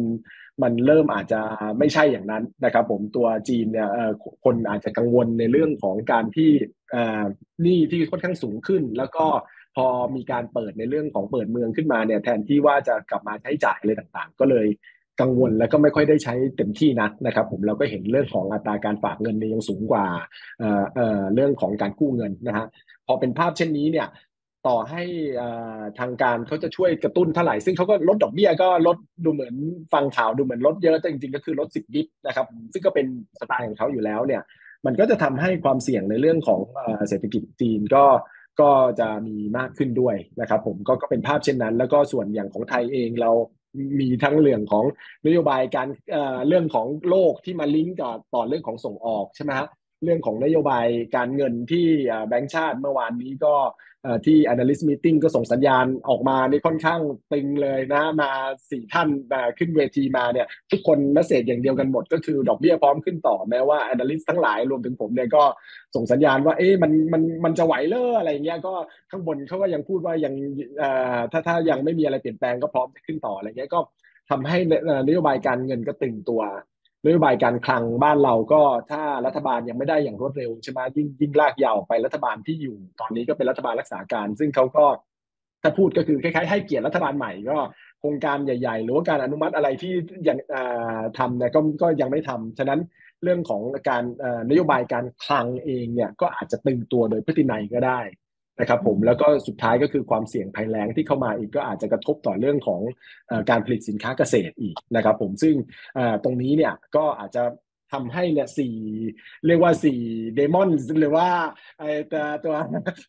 เริ่มอาจจะไม่ใช่อย่างนั้นนะครับผมตัวจีนเนี่ยคนอาจจะกังวลในเรื่องของการที่หนี้ที่ค่อนข้างสูงขึ้นแล้วก็พอมีการเปิดในเรื่องของเปิดเมืองขึ้นมาเนี่ยแทนที่ว่าจะกลับมาใช้จ่ายอะไรต่างๆก็เลยกังวลแล้วก็ไม่ค่อยได้ใช้เต็มที่นักนะครับผมเราก็เห็นเรื่องของอัตราการฝากเงินเนี่ยยังสูงกว่าเรื่องของการกู้เงินนะฮะพอเป็นภาพเช่นนี้เนี่ยต่อให้ทางการเขาจะช่วยกระตุ้นเท่าไหร่ซึ่งเขาก็ลดดอกเบี้ยก็ลดดูเหมือนฟังข่าวดูเหมือนลดเยอะแต่จริงๆก็คือลด10 บิปนะครับซึ่งก็เป็นสไตล์ของเขาอยู่แล้วเนี่ยมันก็จะทำให้ความเสี่ยงในเรื่องของเศรษฐกิจจีนก็จะมีมากขึ้นด้วยนะครับผมก็เป็นภาพเช่นนั้นแล้วก็ส่วนอย่างของไทยเองเรามีทั้งเรื่องของนโยบายการเรื่องของโลกที่มาลิงก์กับต่อเรื่องของส่งออกใช่ไหมฮะเรื่องของนโยบายการเงินที่แบงก์ชาติเมื่อวานนี้ก็ที่ analyst meeting ก็ส่งสัญญาณออกมานี่ค่อนข้างตึงเลยนะมา4ท่านขึ้นเวทีมาเนี่ยทุกคนเมสเสจอย่างเดียวกันหมดก็คือดอกเบี้ยพร้อมขึ้นต่อแม้ว่า analyst ทั้งหลายรวมถึงผมเนี่ยก็ส่งสัญญาณว่าเอ๊ะมันจะไหวเหรออะไรอย่างเงี้ยก็ข้างบนเขาก็ยังพูดว่ายังถ้ายังไม่มีอะไรเปลี่ยนแปลงก็พร้อมจะขึ้นต่ออะไรเงี้ยก็ทำให้นโยบายการเงินก็ตึงตัวนโยบายการคลังบ้านเราก็ถ้ารัฐบาลยังไม่ได้อย่างรวดเร็วใช่ไหมยิ่งลากยาวไปรัฐบาลที่อยู่ตอนนี้ก็เป็นรัฐบาลรักษาการซึ่งเขาก็ถ้าพูดก็คือคล้ายๆให้เกียรติรัฐบาลใหม่ก็โครงการใหญ่ๆหรือว่าการอนุมัติอะไรที่ยังทำเนี่ยก็ยังไม่ทำฉะนั้นเรื่องของการนโยบายการคลังเองเนี่ยก็อาจจะตึงตัวโดยพฤตินัยก็ได้ นะครับผมแล้วก็สุดท้ายก็คือความเสี่ยงภัยแล้งที่เข้ามาอีกก็อาจจะกระทบต่อเรื่องของการผลิตสินค้าเกษตรอีกนะครับผมซึ่งตรงนี้เนี่ยก็อาจจะทำให้เนี่ย4เรียกว่า4เดมอนหรือว่าไอ้ตัว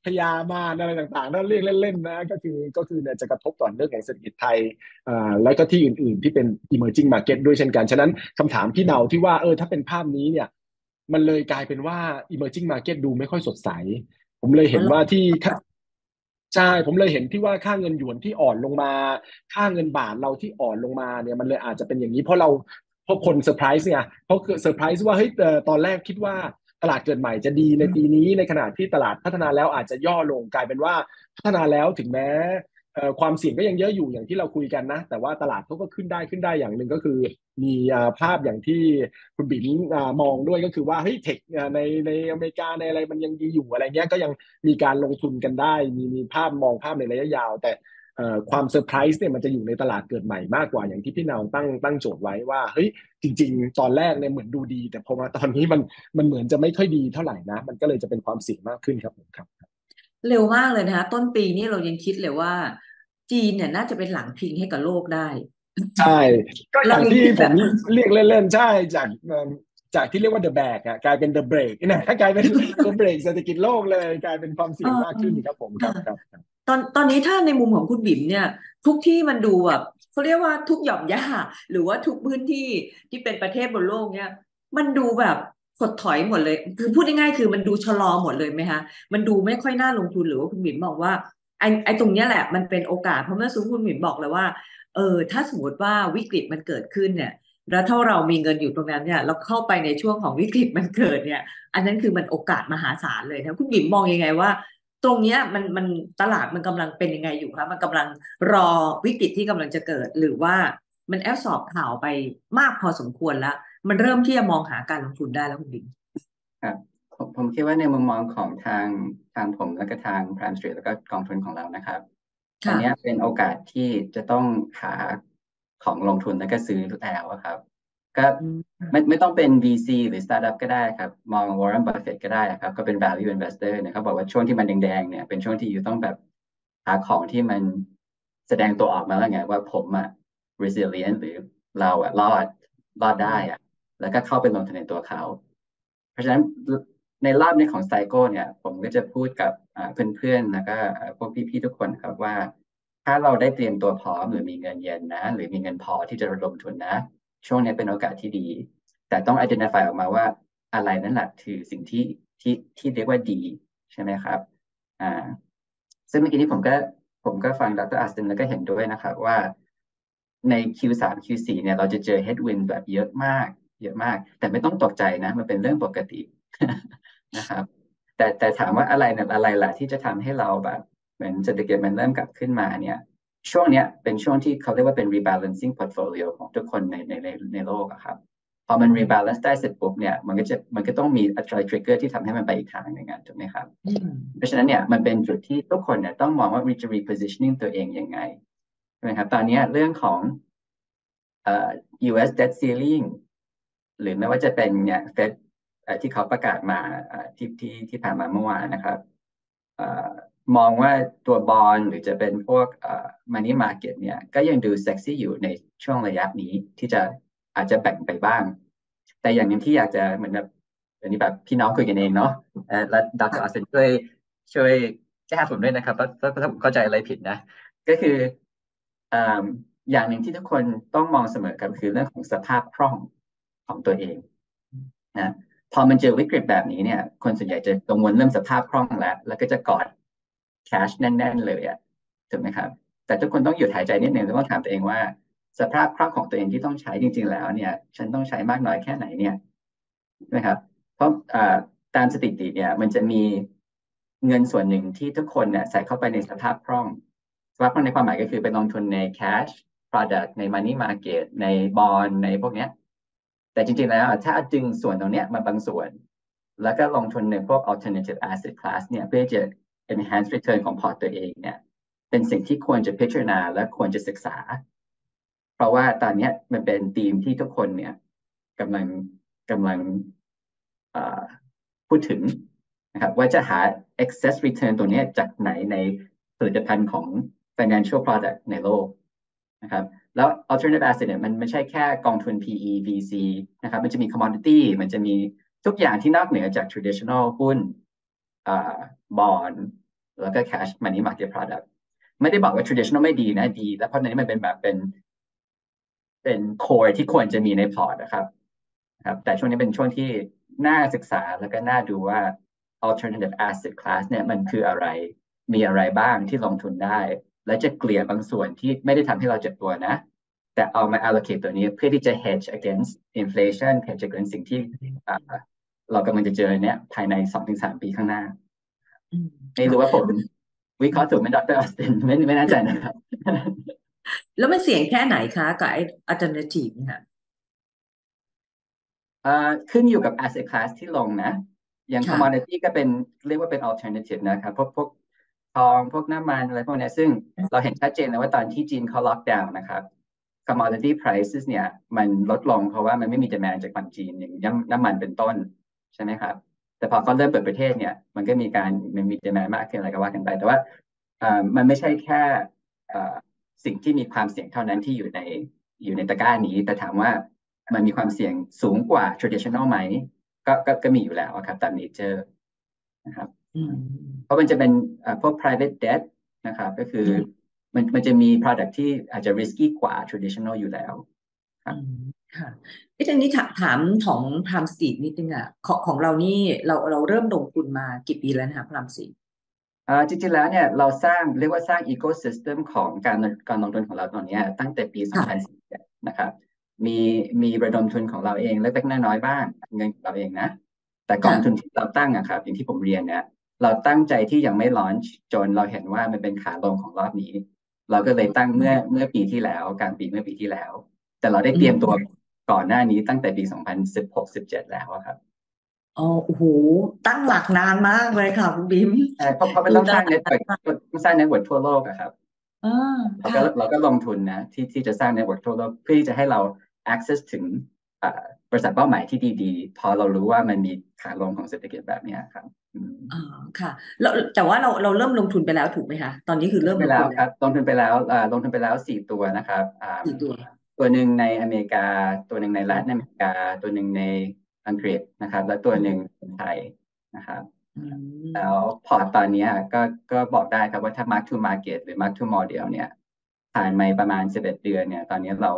พญามารอะไรต่างๆนั่นเรียกเล่นๆนะก็คือเนี่ยจะกระทบต่อเรื่องของเศรษฐกิจไทยแล้วก็ที่อื่นๆที่เป็น emerging market ด้วยเช่นกันฉะนั้นคำถามพี่เนาที่ว่าถ้าเป็นภาพนี้เนี่ยมันเลยกลายเป็นว่า emerging market ดูไม่ค่อยสดใสผมเลยเห็นว่าที่ใช่ผมเลยเห็นที่ว่าค่าเงินหยวนที่อ่อนลงมาค่าเงินบาทเราที่อ่อนลงมาเนี่ยมันเลยอาจจะเป็นอย่างนี้เพราะคนเซอร์ไพรส์เนี่ยเพราะเซอร์ไพรส์ว่าเฮ้ยตอนแรกคิดว่าตลาดเกิดใหม่จะดีในปีนี้ในขณะที่ตลาดพัฒนาแล้วอาจจะย่อลงกลายเป็นว่าพัฒนาแล้วถึงแม้ความเสี่ยงก็ยังเยอะอยู่อย่างที่เราคุยกันนะแต่ว่าตลาดเขาก็ขึ้นได้อย่างหนึ่งก็คือมีภาพอย่างที่คุณบิ๋มมองด้วยก็คือว่าเฮ้ยเทคในอเมริกาในอะไรมันยังดีอยู่อะไรเงี้ยก็ยังมีการลงทุนกันได้มีภาพมองภาพในระยะยาวแต่ความเซอร์ไพรส์เนี่ยมันจะอยู่ในตลาดเกิดใหม่มากกว่าอย่างที่พี่นาวตั้งโจทย์ไว้ว่าเฮ้ยจริงๆตอนแรกเนี่ยเหมือนดูดีแต่พอมาตอนนี้มันเหมือนจะไม่ค่อยดีเท่าไหร่นะมันก็เลยจะเป็นความเสี่ยงมากขึ้นครับผมครับเร็วมากเลยนะคะต้นปีนี่เรายังคิดเลยว่าจีนเนี่ยน่าจะเป็นหลังพิงให้กับโลกได้ใช่ก็อย่างที่ผมเรียกเล่นๆใช่จากที่เรียกว่า the back กลายเป็น the break นะกลายเป็น the break เศรษฐกิจโลกเลยกลายเป็นความเสี่ยงมากขึ้นครับผมครับตอนนี้ถ้าในมุมของคุณบิ๋มเนี่ยทุกที่มันดูแบบเขาเรียกว่าทุกหย่อมหญ้าหรือว่าทุกพื้นที่ที่เป็นประเทศบนโลกเนี่ยมันดูแบบถดถอยหมดเลยคือพูดง่ายๆคือมันดูชะลอหมดเลยไหมคะมันดูไม่ค่อยน่าลงทุนหรือว่าคุณบิ๋มบอกว่าไอตรงเนี้ยแหละมันเป็นโอกาสเพราะเมื่อสักครู่คุณบิ๋มบอกเลยว่าถ้าสมมติว่าวิกฤตมันเกิดขึ้นเนี่ยแล้วถ้าเรามีเงินอยู่ตรงนั้นเนี่ยเราเข้าไปในช่วงของวิกฤตมันเกิดเนี่ยอันนั้นคือมันโอกาสมหาศาลเลยนะคุณบิ๋มมองยังไงว่าตรงเนี้ยมันตลาดมันกำลังเป็นยังไงอยู่คะมันกำลังรอวิกฤตที่กำลังจะเกิดหรือว่ามันแอบสอบข่าวไปมากพอสมควรแล้วมันเริ่มที่จะมองหาการลงทุนได้แล้วคุณบิ๋มครับผมคิดว่าในมุมมองของทางผมแล้วก็ทาง Prime Street แล้วก็กองทุนของเรานะครับตอนนี้เป็นโอกาสที่จะต้องหาของลงทุนแล้วก็ซื้อแล้วครับก็ไม่ต้องเป็น VC หรือ Startup ก็ได้ครับมอง Warren Buffett ก็ได้ครับก็เป็น Value Investor เนี่ยเขาบอกว่าช่วงที่มันแดงๆเนี่ยเป็นช่วงที่อยู่ต้องแบบหาของที่มันแสดงตัวออกมาแล้วไงว่าผมอะ resilient หรือเราอะรอดได้อะแล้วก็เข้าไปลงทุนในตัวเขาเพราะฉะนั้นในรอบนี้ของ Cycle เนี่ยผมก็จะพูดกับเพื่อนๆแล้วก็พวกพี่ๆทุกคนครับว่าถ้าเราได้เตรียมตัวพร้อมหรือมีเงินเย็นนะหรือมีเงินพอที่จะลงทุนนะช่วงนี้เป็นโอกาสที่ดีแต่ต้อง identify ออกมาว่าอะไรนั่นแหละคือสิ่งที่เรียกว่าดีใช่ไหมครับซึ่งเมื่อกี้นี้ผมก็ฟังดร.อัสตินแล้วก็เห็นด้วยนะครับว่าใน Q3 Q4 เนี่ยเราจะเจอ headwind แบบเยอะมากแต่ไม่ต้องตกใจนะมันเป็นเรื่องปกติ นะครับแต่ถามว่าอะไรล่ะที่จะทำให้เราแบบเหมือนเศรษฐกิจมันเริ่มกลับขึ้นมาเนี่ยช่วงนี้เป็นช่วงที่เขาเรียกว่าเป็น rebalancing portfolio ของทุกคนในโลกครับพอมัน rebalance ได้เสร็จปุ๊บเนี่ยมันก็ต้องมีอะไร trigger ที่ทำให้มันไปอีกทางหนึ่งถูกไหมครับเพราะฉะนั้นเนี่ยมันเป็นจุดที่ทุกคนเนี่ยต้องมองว่า repositioning ตัวเองยังไงใช่ไหมครับตอนนี้เรื่องของUS debt ceiling หรือไม่ว่าจะเป็นเนี่ย Fed ที่เขาประกาศมาที่ผ่านมาเมื่อวานนะครับมองว่าตัวบอลหรือจะเป็นพวกมันนี่มาเก็ตเนี่ยก็ยังดูเซ็กซี่อยู่ในช่วงระยะนี้ที่จะอาจจะแบ่งไปบ้างแต่อย่างหนึ่งที่อยากจะเหมือนแบบอันนี้แบบพี่น้องคุยกันเองเนาะและดร.อัสตินช่วยแก้ผมด้วยนะครับถ้าผมเข้าใจอะไรผิดนะก็คืออย่างหนึ่งที่ทุกคนต้องมองเสมอกันคือเรื่องของสภาพคล่องของตัวเองนะพอมันเจอวิกฤตแบบนี้เนี่ยคนส่วนใหญ่จะกังวลเรื่องสภาพคล่องแล้วก็จะกอดcash แน่นๆเลยถูกไหมครับแต่ทุกคนต้องหยุดหายใจนิดนึงแล้วต้องถามตัวเองว่าสภาพคล่องของตัวเองที่ต้องใช้จริงๆแล้วเนี่ยฉันต้องใช้มากน้อยแค่ไหนเนี่ยใช่ไหมครับเพราะตามสถิติเนี่ยมันจะมีเงินส่วนหนึ่งที่ทุกคนเนี่ยใส่เข้าไปในสภาพคล่องในความหมายก็คือไปลงทุนใน cash product ใน money market ใน bond ในพวกเนี้ยแต่จริงๆแล้วถ้าดึงส่วนตรงเนี้ยมาบางส่วนแล้วก็ลงทุนในพวก alternative asset class เนี่ยเพื่อจะenhance return ของพอร์ตตัวเองเนี่ยเป็นสิ่งที่ควรจะพิจารณาและควรจะศึกษาเพราะว่าตอนนี้มันเป็นธีมที่ทุกคนเนี่ยกำลังพูดถึงนะครับว่าจะหา excess return ตัวนี้จากไหนในผลิตภัณฑ์ของ financial product ในโลกนะครับแล้ว alternative asset เนี่ยมันไม่ใช่แค่กองทุน PE VC นะครับมันจะมี commodity มันจะมีทุกอย่างที่นอกเหนือจาก traditional หุ้นbond แล้วก็ cash money market product ไม่ได้บอกว่า traditional ไม่ดีนะดีแล้วเพราะนั้นมันเป็นแบบเป็น core ที่ควรจะมีในพอร์ตนะครับแต่ช่วงนี้เป็นช่วงที่น่าศึกษาแล้วก็น่าดูว่า alternative asset class เนี่ยมันคืออะไรมีอะไรบ้างที่ลงทุนได้และจะเกลี่ยบางส่วนที่ไม่ได้ทำให้เราเจ็บตัวนะแต่เอามา allocate ตัวนี้เพื่อที่จะ hedge against inflation hedge against สิ่งที่เรากำลังจะเจอเนี้ยภายใน 2-3 ปีข้างหน้าไม่รู้ว่าผมวิเคราะห์ถูกไหมดร.ออสตินไม่น่าใจนะครับแล้วมันเสี่ยงแค่ไหนคะกับไอ้ alternative เนี่ยขึ้นอยู่กับ asset class ที่ลงนะอย่าง commodity ก็เป็นเรียกว่าเป็น alternative นะครับพวกทองพวกน้ำมันอะไรพวกนี้ซึ่งเราเห็นชัดเจนเลยว่าตอนที่จีนเขาล็อกดาวน์นะครับ commodity prices เนี่ยมันลดลงเพราะว่ามันไม่มี demand จากฝั่งจีนอย่างน้ำมันเป็นต้นใช่ไหมครับแต่พอเขาเริ่มเปิดประเทศเนี่ยมันก็มีมี demand มากขึ้นอะไรก็ว่ากันไปแต่ว่ามันไม่ใช่แค่สิ่งที่มีความเสี่ยงเท่านั้นที่อยู่ในตะกร้านี้แต่ถามว่ามันมีความเสี่ยงสูงกว่า traditional ไหมก็มีอยู่แล้วครับตาม nature นะครับเพราะมันจะเป็นพวก private debt นะครับก็คือมันจะมี product ที่อาจจะ risky กว่า traditional อยู่แล้วครับค่ะไอ้ตรงนี้ถามของพรามสตรีทนิดนึงอ่ะของเรานี่เราเริ่มลงทุนมากี่ปีแล้วนะคะพรามสตรีทจริงๆแล้วเนี่ยเราเรียกว่าสร้าง ecosystem ของการลงทุนของเราตอนนี้ตั้งแต่ปี 2017 นะครับมีระดมทุนของเราเองเล็กๆน้อยๆบ้างเงินของเราเองนะแต่กองทุนที่เราตั้งอะครับอย่างที่ผมเรียนเนี่ยเราตั้งใจที่ยังไม่ลอนช์จนเราเห็นว่ามันเป็นขาลงของรอบนี้เราก็เลยตั้งเมื่อปีที่แล้วกลางปีเมื่อปีที่แล้วแต่เราได้เตรียมตัวก่อนหน้านี้ตั้งแต่ปี 2016-17 แล้วครับอ๋อโอ้โหตั้งหลักนานมากเลยค่ะคุณบิ๊มเพราะมันต้องสร้างเน็ตเวิร์คทั่วโลกอะครับเราก็ลงทุนนะที่จะสร้างเน็ตเวิร์คทั่วโลกเพื่อที่จะให้เรา access ถึงบริษัทเป้าหมายที่ดีๆพอเรารู้ว่ามันมีขาลงของเศรษฐกิจแบบนี้ครับอ๋อค่ะแล้วแต่ว่าเราเริ่มลงทุนไปแล้วถูกไหมคะตอนนี้คือเริ่มไปแล้วครับลงทุนไปแล้ว4ตัวนะครับตัวหนึ่งในอเมริกาตัวหนึ่งในรัฐอเมริกาตัวหนึ่งในอังกฤษนะครับและตัวหนึ่งในไทยนะครับแล้วพอร์ตตอนนี้ก็บอกได้ครับว่าถ้า mark to market หรือ mark to model เนี่ยผ่านมาประมาณ11 เดือนเนี่ยตอนนี้เรา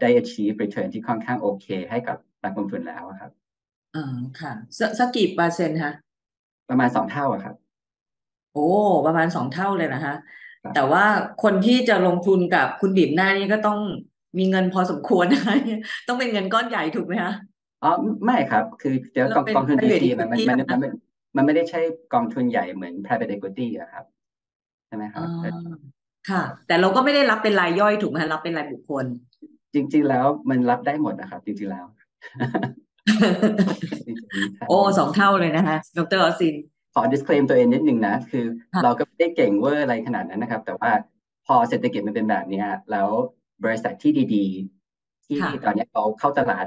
ได้ achieve return ที่ค่อนข้างโอเคให้กับนักลงทุนแล้วครับค่ะสักกี่เปอร์เซ็นต์คะประมาณ2 เท่าครับโอ้ประมาณ2 เท่าเลยนะคะแต่ว่าคนที่จะลงทุนกับคุณบีมหน้านี่ก็ต้องมีเงินพอสมควรนะต้องเป็นเงินก้อนใหญ่ถูกไหมคะอ๋อไม่ครับคือเดี๋ยวกองทุน VC มันไม่ได้ใช้กองทุนใหญ่เหมือน private equity อะครับใช่ไหมครับค่ะแต่เราก็ไม่ได้รับเป็นรายย่อยถูกไหมรับเป็นรายบุคคลจริงๆแล้วมันรับได้หมดนะครับจริงๆแล้วโอ้2 เท่าเลยนะคะดร.ออสตินขอ disclaim ตัวเองนิดนึงนะคือเราก็ไม่ได้เก่งเวอร์อะไรขนาดนั้นนะครับแต่ว่าพอเศรษฐกิจมันเป็นแบบนี้แล้วบริษัทที่ดีๆที่ตอนนี้เขาเข้าตลาด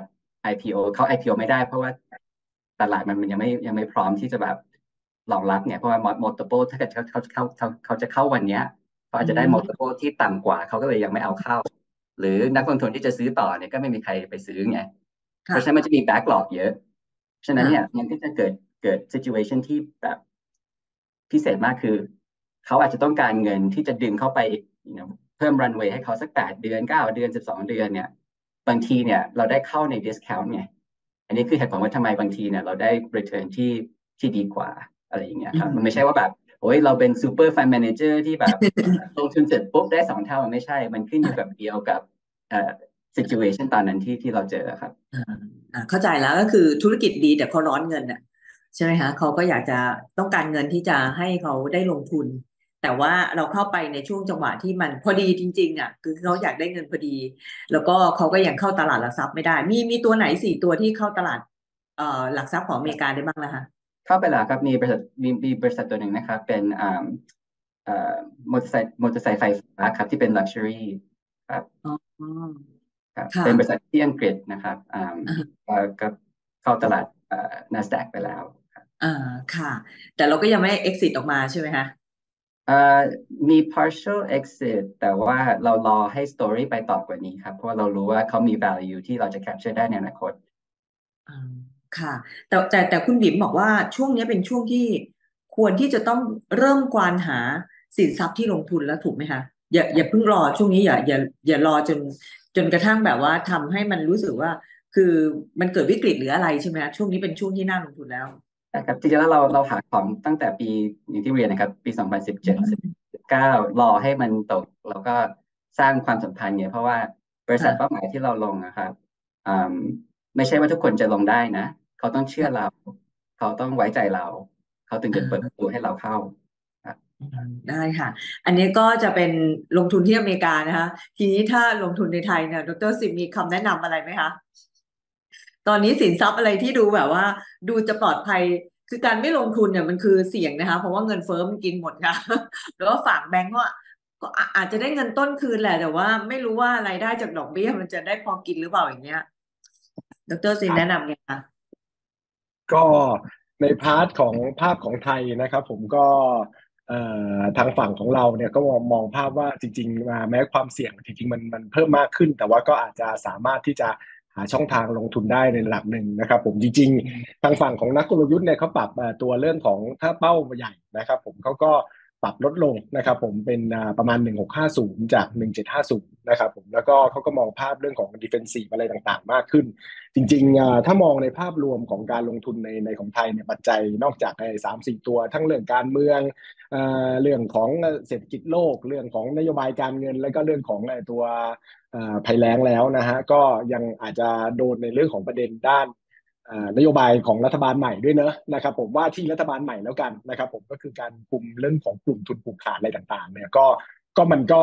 IPO เขา IPO ไม่ได้เพราะว่าตลาดมันยังไม่พร้อมที่จะแบบรองรับเนี่ยเพราะว่า multiple ถ้าเกิดเขาจะเข้าวันนี้เขาอาจจะได้ multiple ที่ต่ำกว่าเขาก็เลยยังไม่เอาเข้าหรือนักลงทุนที่จะซื้อต่อเนี่ยก็ไม่มีใครไปซื้อไงเพราะฉะนั้นมันจะมี backlog เยอะฉะนั้นเนี่ยมันก็จะเกิด situation ที่แบบพิเศษมากคือเขาอาจจะต้องการเงินที่จะดึงเข้าไปเพิ่ม runway ให้เขาสัก8 เดือน9 เดือน12 เดือนเนี่ยบางทีเนี่ยเราได้เข้าใน discount ไงอันนี้คือเหตุผลว่าทำไมบางทีเนี่ยเราได้ return ที่ดีกว่าอะไรอย่างเงี้ยครับมันไม่ใช่ว่าแบบโอ้ยเราเป็น super fund manager ที่แบบลงทุนเสร็จปุ๊บได้2 เท่ามันไม่ใช่มันขึ้นอยู่กับเดียวกับsituation ตอนนั้นที่เราเจอครับเข้าใจแล้วก็คือธุรกิจดีแต่เขาร้อนเงินอ่ะใช่ไหมคะเขาก็อยากจะต้องการเงินที่จะให้เขาได้ลงทุนแต่ว่าเราเข้าไปในช่วงจังหวะที่มันพอดีจริงๆอ่ะคือเขาอยากได้เงินพอดีแล้วก็เขาก็ยังเข้าตลาดหลักทรัพย์ไม่ได้มีตัวไหน4 ตัวที่เข้าตลาดหลักทรัพย์ของอเมริกาได้บ้างนะคะเข้าไปแล้วครับมีบริษัทตัวหนึ่งนะครับเป็นมอเตอร์ไซค์ไฟฟ้าครับที่เป็น luxury ครับเป็นบริษัทที่อังกฤษนะครับก็เข้าตลาด NASDAQ ไปแล้ว อ่าค่ะ แต่เราก็ยังไม่ exit ออกมาใช่ไหมคะเอ่อมี partial exit แต่ว่าเรารอให้ story ไปต่อกว่านี้ครับเพราะว่าเรารู้ว่าเขามี value ที่เราจะ capture ได้ในอนาคตอ่าค่ะ แต่คุณบิ๋มบอกว่าช่วงนี้เป็นช่วงที่ควรที่จะต้องเริ่มกวานหาสินทรัพย์ที่ลงทุนแล้วถูกไหมคะอย่าเพิ่งรอช่วงนี้อย่ารอจนกระทั่งแบบว่าทำให้มันรู้สึกว่า คือมันเกิดวิกฤตหรืออะไรใช่ไหมคะช่วงนี้เป็นช่วงที่น่าลงทุนแล้ว นะครับจริงๆแล้วเราหาของตั้งแต่ปีอย่างที่เรียนนะครับ ปีอื2017 ม19รอให้มันตกแล้วก็สร้างความสัมพันธ์เนี่ยเพราะว่าบริษัค่ะทเป้าหมายที่เราลงนะครับอืมไม่ใช่ว่าทุกคนจะลงได้นะ เขาต้องเชื่อค่ะเรา เขาต้องไว้ใจเรา เขาถึงอ่า จะเปิดประตูให้เราเข้าครับได้ค่ะ อันนี้ก็จะเป็นลงทุนที่อเมริกานะคะ ทีนี้ถ้าลงทุนในไทยเนี่ย ดรสิมมีคำแนะนำอะไรไหมคะ ตอนนี้สินทรัพย์อะไรที่ดูแบบว่า ดูจะปลอดภัย คือการไม่ลงทุนเนี่ยมันคือเสี่ยงนะคะ เพราะว่าเงินเฟ้อมันกินหมดค่ะ แล้วก็ฝากแบงก์ก็อาจจะได้เงินต้นคืนแหละ แต่ว่าไม่รู้ว่ารายได้จากดอกเบี้ยมันจะได้พอกินหรือเปล่าอย่างเงี้ย ดรสิมแนะนำไงคะ ก็ในพาร์ทของภาพของไทยนะครับ ผมก็เอ่ทางฝั่งของเราเนี่ยก็มองภาพว่าจริงๆแม้ความเสี่ยงจริงๆมันเพิ่มมากขึ้น แต่ว่าก็อาจจะสามารถที่จะหาช่องทางลงทุนได้ในระดับหนึ่งนะครับ ผมจริงๆทางฝั่งของนักกลยุทธ์เนี่ยเขาปรับตัวเรื่องของถ้าเป้าใหญ่นะครับ ผมเขาก็ปรับลดลงนะครับ ผมเป็นประมาณ1650จาก1750นะครับ ผมแล้วก็เขาก็มองภาพเรื่องของ defensive อะไรต่างๆ มากขึ้น จริงๆถ้ามองในภาพรวมของการลงทุนในของไทยเนี่ยปัจจัยนอกจากไอ้3-4ตัว ทั้งเรื่องการเมืองเรื่องของเศรษฐกิจโลก เรื่องของนโยบายการเงิน แล้วก็เรื่องของไอ้ตัวภัยแล้งแล้วนะฮะก็ยังอาจจะโดนในเรื่องของประเด็นด้านนโยบายของรัฐบาลใหม่ด้วยเนอะนะครับ ผมว่าที่รัฐบาลใหม่แล้วกันนะครับ ผมก็คือการคุมเรื่องของกลุ่มทุนผูกขาดอะไรต่างๆเนี่ยก็มันก็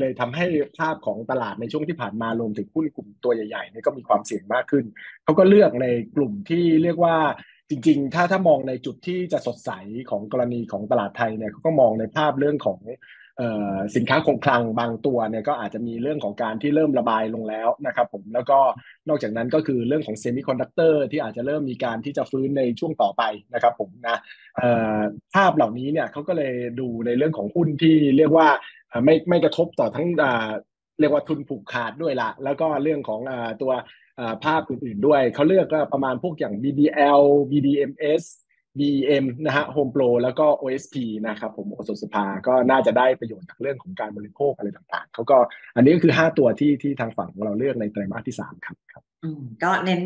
เลยทำให้ภาพของตลาดในช่วงที่ผ่านมารวมถึงหุ้นกลุ่มตัวใหญ่ๆเนี่ยก็มีความเสี่ยงมากขึ้น เขาก็เลือกในกลุ่มที่เรียกว่าจริง ๆ ถ้ามองในจุดที่จะสดใสของกรณีของตลาดไทยเนี่ยเขาก็มองในภาพเรื่องของสินค้าคงคลังบางตัวเนี่ยก็อาจจะมีเรื่องของการที่เริ่มระบายลงแล้วนะครับผมแล้วก็นอกจากนั้นก็คือเรื่องของเซมิคอนดักเตอร์ที่อาจจะเริ่มมีการที่จะฟื้นในช่วงต่อไปนะครับผมนะเอ่ภาพเหล่านี้เนี่ยเขาก็เลยดูในเรื่องของหุ้นที่เรียกว่าไม่กระทบต่อทั้งเรียกว่าทุนผูกขาดด้วยละแล้วก็เรื่องของตัว ภาพอื่นๆด้วยเขาเลือกก็ประมาณพวกอย่าง BDL BDMS BEM นะฮะ Home Pro แล้วก็ OSP นะครับผมโอสถสภาก็น่าจะได้ประโยชน์จากเรื่องของการบริโภคอะไรต่างๆเขาก็อันนี้ก็คือ 5 ตัวที่ทางฝั่งของเราเลือกในไตรมาสที่ 3 ครับก็เน้น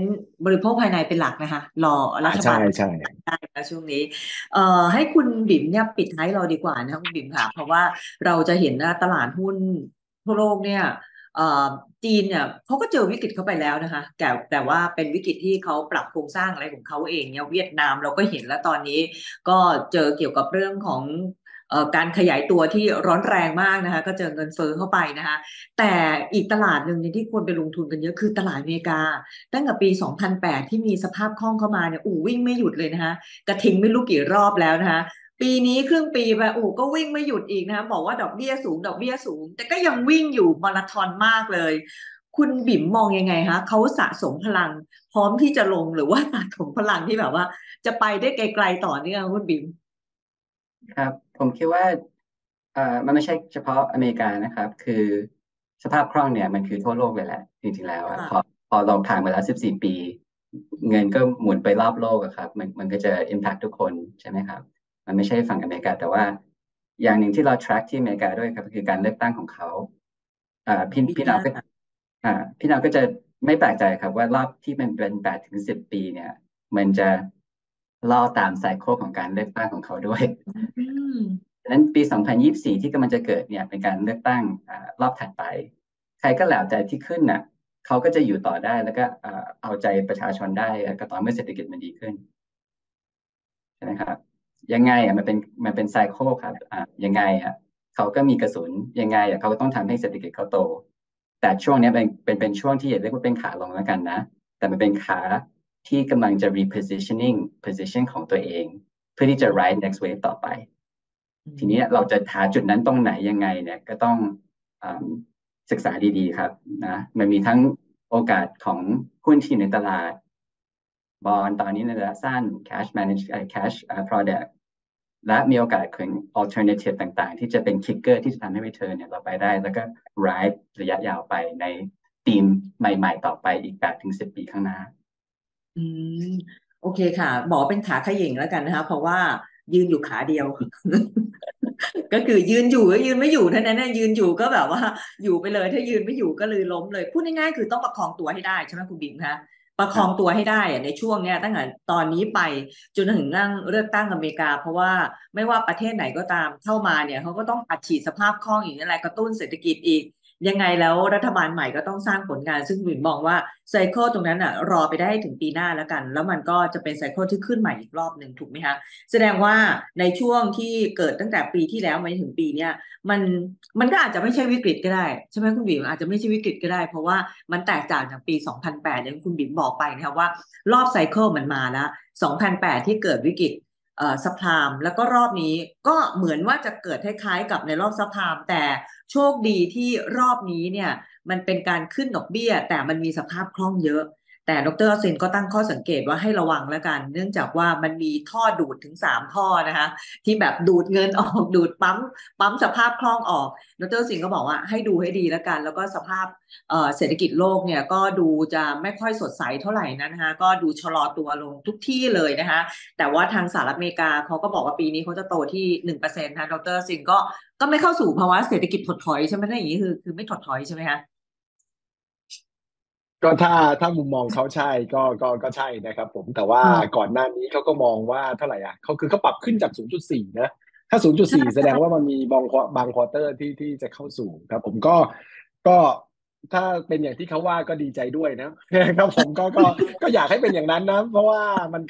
บริโภคภายในเป็นหลักนะคะ รอรัฐบาใช่ลใช่ ได้นะช่วงนี้ เอ่อให้คุณบิ่มเนี่ยปิดท้ายเราดีกว่านะคะคุณบิ่มค่ะ เพราะว่าเราจะเห็นว่าตลาดหุ้นทั่วโลกเนี่ยเอ่อจีนเนี่ยเขาก็เจอวิกฤตเข้าไปแล้วนะคะ แต่ว่าเป็นวิกฤตที่เขาปรับโครงสร้างอะไรของเขาเองเนี่ยเวียดนามเราก็เห็นแล้วตอนนี้ ก็เจอเกี่ยวกับเรื่องของการขยายตัวที่ร้อนแรงมากนะคะ ก็เจอเงินเฟ้อเข้าไปนะคะ แต่อีกตลาดหนึ่งเนี่ยที่ควรไปลงทุนกันเยอะคือตลาดอเมริกา ตั้งแต่ปี 2008 ที่มีสภาพคล่องเข้ามาเนี่ยอู้วิ่งไม่หยุดเลยนะคะกระทิงไม่รู้กี่รอบแล้วนะคะ ปีนี้ครึ่งปีไปอู้ก็วิ่งไม่หยุดอีกนะคะบอกว่าดอกเบี้ยสูง ดอกเบี้ยสูง แต่ก็ยังวิ่งอยู่มาราธอนมากเลย คุณบิ่มมองยังไงคะเขาสะสมพลังพร้อมที่จะลงหรือว่าสะสมพลังที่แบบว่า จะไปได้ไกลๆต่อเนื่องคุณบิ่มครับผมคิดว่ามันไม่ใช่เฉพาะอเมริกานะครับ คือสภาพคล่องเนี่ยมันคือทั่วโลกเลยแหละจริงๆแล้วอะค่ะพอเราผ่านมาแล้ว14 ปี เงินก็หมุนไปรอบโลกอะครับ มันก็จะ impact ทุกคนใช่ไหมครับ มันไม่ใช่ฝั่งอเมริกา แต่ว่าอย่างหนึ่งที่เรา track ที่อเมริกาด้วยครับก็คือการเลือกตั้งของเขาพี่ปีพี่หน้า นาวก็อ่าพี่นาวก็จะไม่แปลกใจครับ ว่ารอบที่มันเป็น8 ถึง 10 ปีเนี่ย มันจะล่อตามไซเคิลของการเลือกตั้งของเขาด้วย อืมดังนั้นปี 2024 ที่กำลังจะเกิดเนี่ยเป็นการเลือกตั้งรอบถัดไป ใครก็แล้วแต่ที่ขึ้นน่ะเขาก็จะอยู่ต่อได้แล้วก็เอาใจประชาชนได้ก็ต่อเมื่อเศรษฐกิจมันดีขึ้นใช่ไหมครับ ยังไงอ่ะมันเป็นไซเคิลครับยังไงอ่ะเขาก็มีกระสุนยังไงอ่ะเขาก็ต้องทำให้เศรษฐกิจเขาโต แต่ช่วงเนี้ยเป็นช่วงที่อย่าเรียกว่าเป็นขาลงแล้วกันนะ แต่มันเป็นขาที่กำลังจะ repositioning position ของตัวเอง เพื่อที่จะ ride next wave ต่อไป อืทีม นี้เราจะหาจุดนั้นตรงไหนยังไงเนี่ยก็ต้องอืมศึกษาดีๆครับนะมันมีทั้งโอกาสของหุ้นที่อยู่ในตลาด บอลตอนนี้ในระยะสั้น cash manage cash product และมีโอกาสของ alternative ต่างๆที่จะเป็น kicker ที่จะทำให้ return เนี่ยเราไปได้แล้วก็ ride ระยะยาวไปในธีมใหม่ๆต่อไปอีก 8-10 ปีข้างหน้าโอเคค่ะหมอเป็นขาเขย่งแล้วกันนะคะเพราะว่ายืนอยู่ขาเดียว ก็คือยืนอยู่ก็ยืนไม่อยู่เท่านั้นนะยืนอยู่ก็แบบว่าอยู่ไปเลยถ้ายืนไม่อยู่ก็เลยล้มเลยพูดง่ายๆคือต้องประคองตัวให้ได้ใช่ไหมคุณบิ๊มคะประคองตัวให้ได้ในช่วงเนี้ยตั้งแต่ตอนนี้ไปจนถึงนั่งเลือกตั้งอเมริกาเพราะว่าไม่ว่าประเทศไหนก็ตามเข้ามาเนี่ยเขาก็ต้องอัดฉีดสภาพคล่องอีกอะไรกระตุ้นเศรษฐกิจอีกยังไงแล้วรัฐบาลใหม่ก็ต้องสร้างผลงานซึ่งบิมมองว่าไซเคิลตรงนั้นอ่ะรอไปได้ถึงปีหน้าแล้วกันแล้วมันก็จะเป็นไซเคิลที่ขึ้นใหม่อีกรอบหนึ่งถูกไหมคะแสดงว่าในช่วงที่เกิดตั้งแต่ปีที่แล้วมาถึงปีเนี้ยมันก็อาจจะไม่ใช่วิกฤตก็ได้ใช่ไหมคุณบิมอาจจะไม่ใช่วิกฤตก็ได้เพราะว่ามันแตกต่างจากปี2008อย่างคุณบิมบอกไปนะคะว่ารอบไซเคิลมันมาแล้ว2008ที่เกิดวิกฤตซับไพรม์แล้วก็รอบนี้ก็เหมือนว่าจะเกิดคล้ายๆกับในรอบซับไพรม์แต่โชคดีที่รอบนี้เนี่ยมันเป็นการขึ้นดอกเบี้ยแต่มันมีสภาพคล่องเยอะแต่ดร.อสินก็ตั้งข้อสังเกตว่าให้ระวังแล้วกันเนื่องจากว่ามันมีท่อดูดถึง3ท่อนะคะที่แบบดูดเงินออกดูดปั๊มสภาพคล่องออกดร.อสินก็บอกว่าให้ดูให้ดีแล้วกันแล้วก็สภาพเศรษฐกิจโลกเนี่ยก็ดูจะไม่ค่อยสดใสเท่าไหร่นะคะก็ดูชะลอตัวลงทุกที่เลยนะคะแต่ว่าทางสหรัฐอเมริกาเขาก็บอกว่าปีนี้เขาจะโตที่ 1% นะดร.อสินก็ไม่เข้าสู่ภาวะเศรษฐกิจถดถอยใช่ไหมนะอย่างนี้คือไม่ถดถอยใช่ไหมคะก็ถ้ามุมมองเขาใช่ก็ใช่นะครับผมแต่ว่าก่อนหน้านี้เขาก็มองว่าเท่าไหร่อ่ะเขาปรับขึ้นจาก 0.4 นะถ้า 0.4 แสดงว่ามันมีบางควอเตอร์ที่จะเข้าสู่ครับผมก็ถ้าเป็นอย่างที่เขาว่าก็ดีใจด้วยนะครับผมก็อยากให้เป็นอย่างนั้นนะเพราะว่ามัน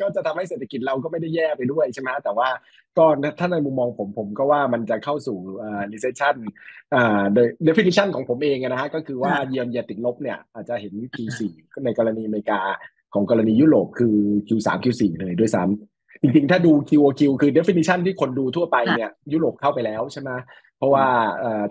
ก็จะทำให้เศรษฐกิจเราก็ไม่ได้แย่ไปด้วยใช่ไหมแต่ว่าก็ถ้าในมุมมองผมก็ว่ามันจะเข้าสู่recession definition ของผมเองนะฮะก็คือว่าเยียร์ติดลบเนี่ยอาจจะเห็น Q4 ในกรณีอเมริกาของกรณียุโรปคือ Q3 Q4 เลยด้วยซ้ำจริงๆถ้าดู QOQ คือ definition ที่คนดูทั่วไปเนี่ยยุโรปเข้าไปแล้วใช่ไหมเพราะว่า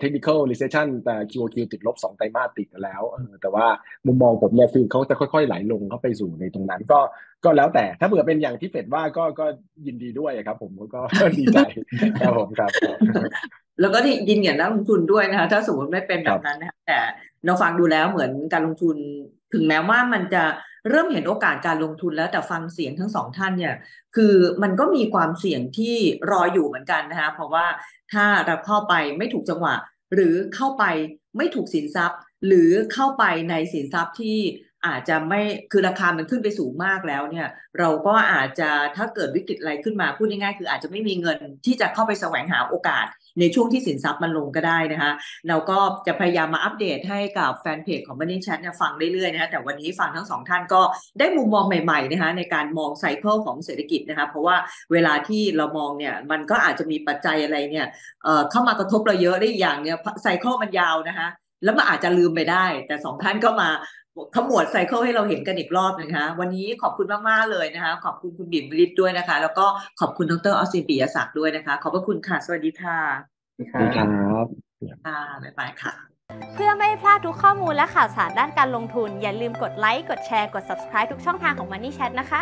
technical recession แต่ QOQ ติดลบ2ไตรมาสติดแล้วแต่ว่ามุมมองผมเนี่ยคือเขาจะค่อยๆไหลลงเข้าไปสู่ในตรงนั้นก็แล้วแต่ถ้าเผื่อเป็นอย่างที่เฟดว่าก็ยินดีด้วยครับผมก็ดีใจครับผมครับแล้วก็ที่ยินเนี่ยนักลงทุนด้วยนะคะถ้าสมมติไม่เป็นแบบนั้นนะคะแต่เราฟังดูแล้วเหมือนการลงทุนถึงแม้ว่ามันจะเริ่มเห็นโอกาสการลงทุนแล้วแต่ฟังเสียงทั้งสองท่านเนี่ยคือมันก็มีความเสี่ยงที่รออยู่เหมือนกันนะคะเพราะว่าถ้าเราเข้าไปไม่ถูกจังหวะหรือเข้าไปไม่ถูกสินทรัพย์หรือเข้าไปในสินทรัพย์ที่อาจจะไม่คือราคามันขึ้นไปสูงมากแล้วเนี่ยเราก็อาจจะถ้าเกิดวิกฤตอะไรขึ้นมาพูดง่ายๆคืออาจจะไม่มีเงินที่จะเข้าไปแสวงหาโอกาสในช่วงที่สินทรัพย์มันลงก็ได้นะคะเราก็จะพยายามมาอัปเดตให้กับแฟนเพจของ Money Chat ฟังเรื่อยๆนะคะแต่วันนี้ฟังทั้งสองท่านก็ได้มุมมองใหม่ๆนะคะในการมองไซเคิลของเศรษฐกิจนะคะเพราะว่าเวลาที่เรามองเนี่ยมันก็อาจจะมีปัจจัยอะไรเนี่ยเข้ามากระทบเราเยอะได้อย่างเนี่ยไซเคิลมันยาวนะคะแล้วมันอาจจะลืมไปได้แต่สองท่านก็มาขมวดไซเคิลให้เราเห็นกันอีกรอบนึงนะคะวันนี้ขอบคุณมากๆเลยนะคะขอบคุณคุณบิ่มวิริศด้วยนะคะแล้วก็ขอบคุณดร.อสิน ปิยศักดิ์ด้วยนะคะขอบพระคุณค่ะสวัสดีค่ะสวัสดีครับค่ะบ๊ายบายค่ะเพื่อไม่พลาดทุกข้อมูลและข่าวสารด้านการลงทุนอย่าลืมกดไลค์กดแชร์กด Subscribe ทุกช่องทางของ Money Chat นะคะ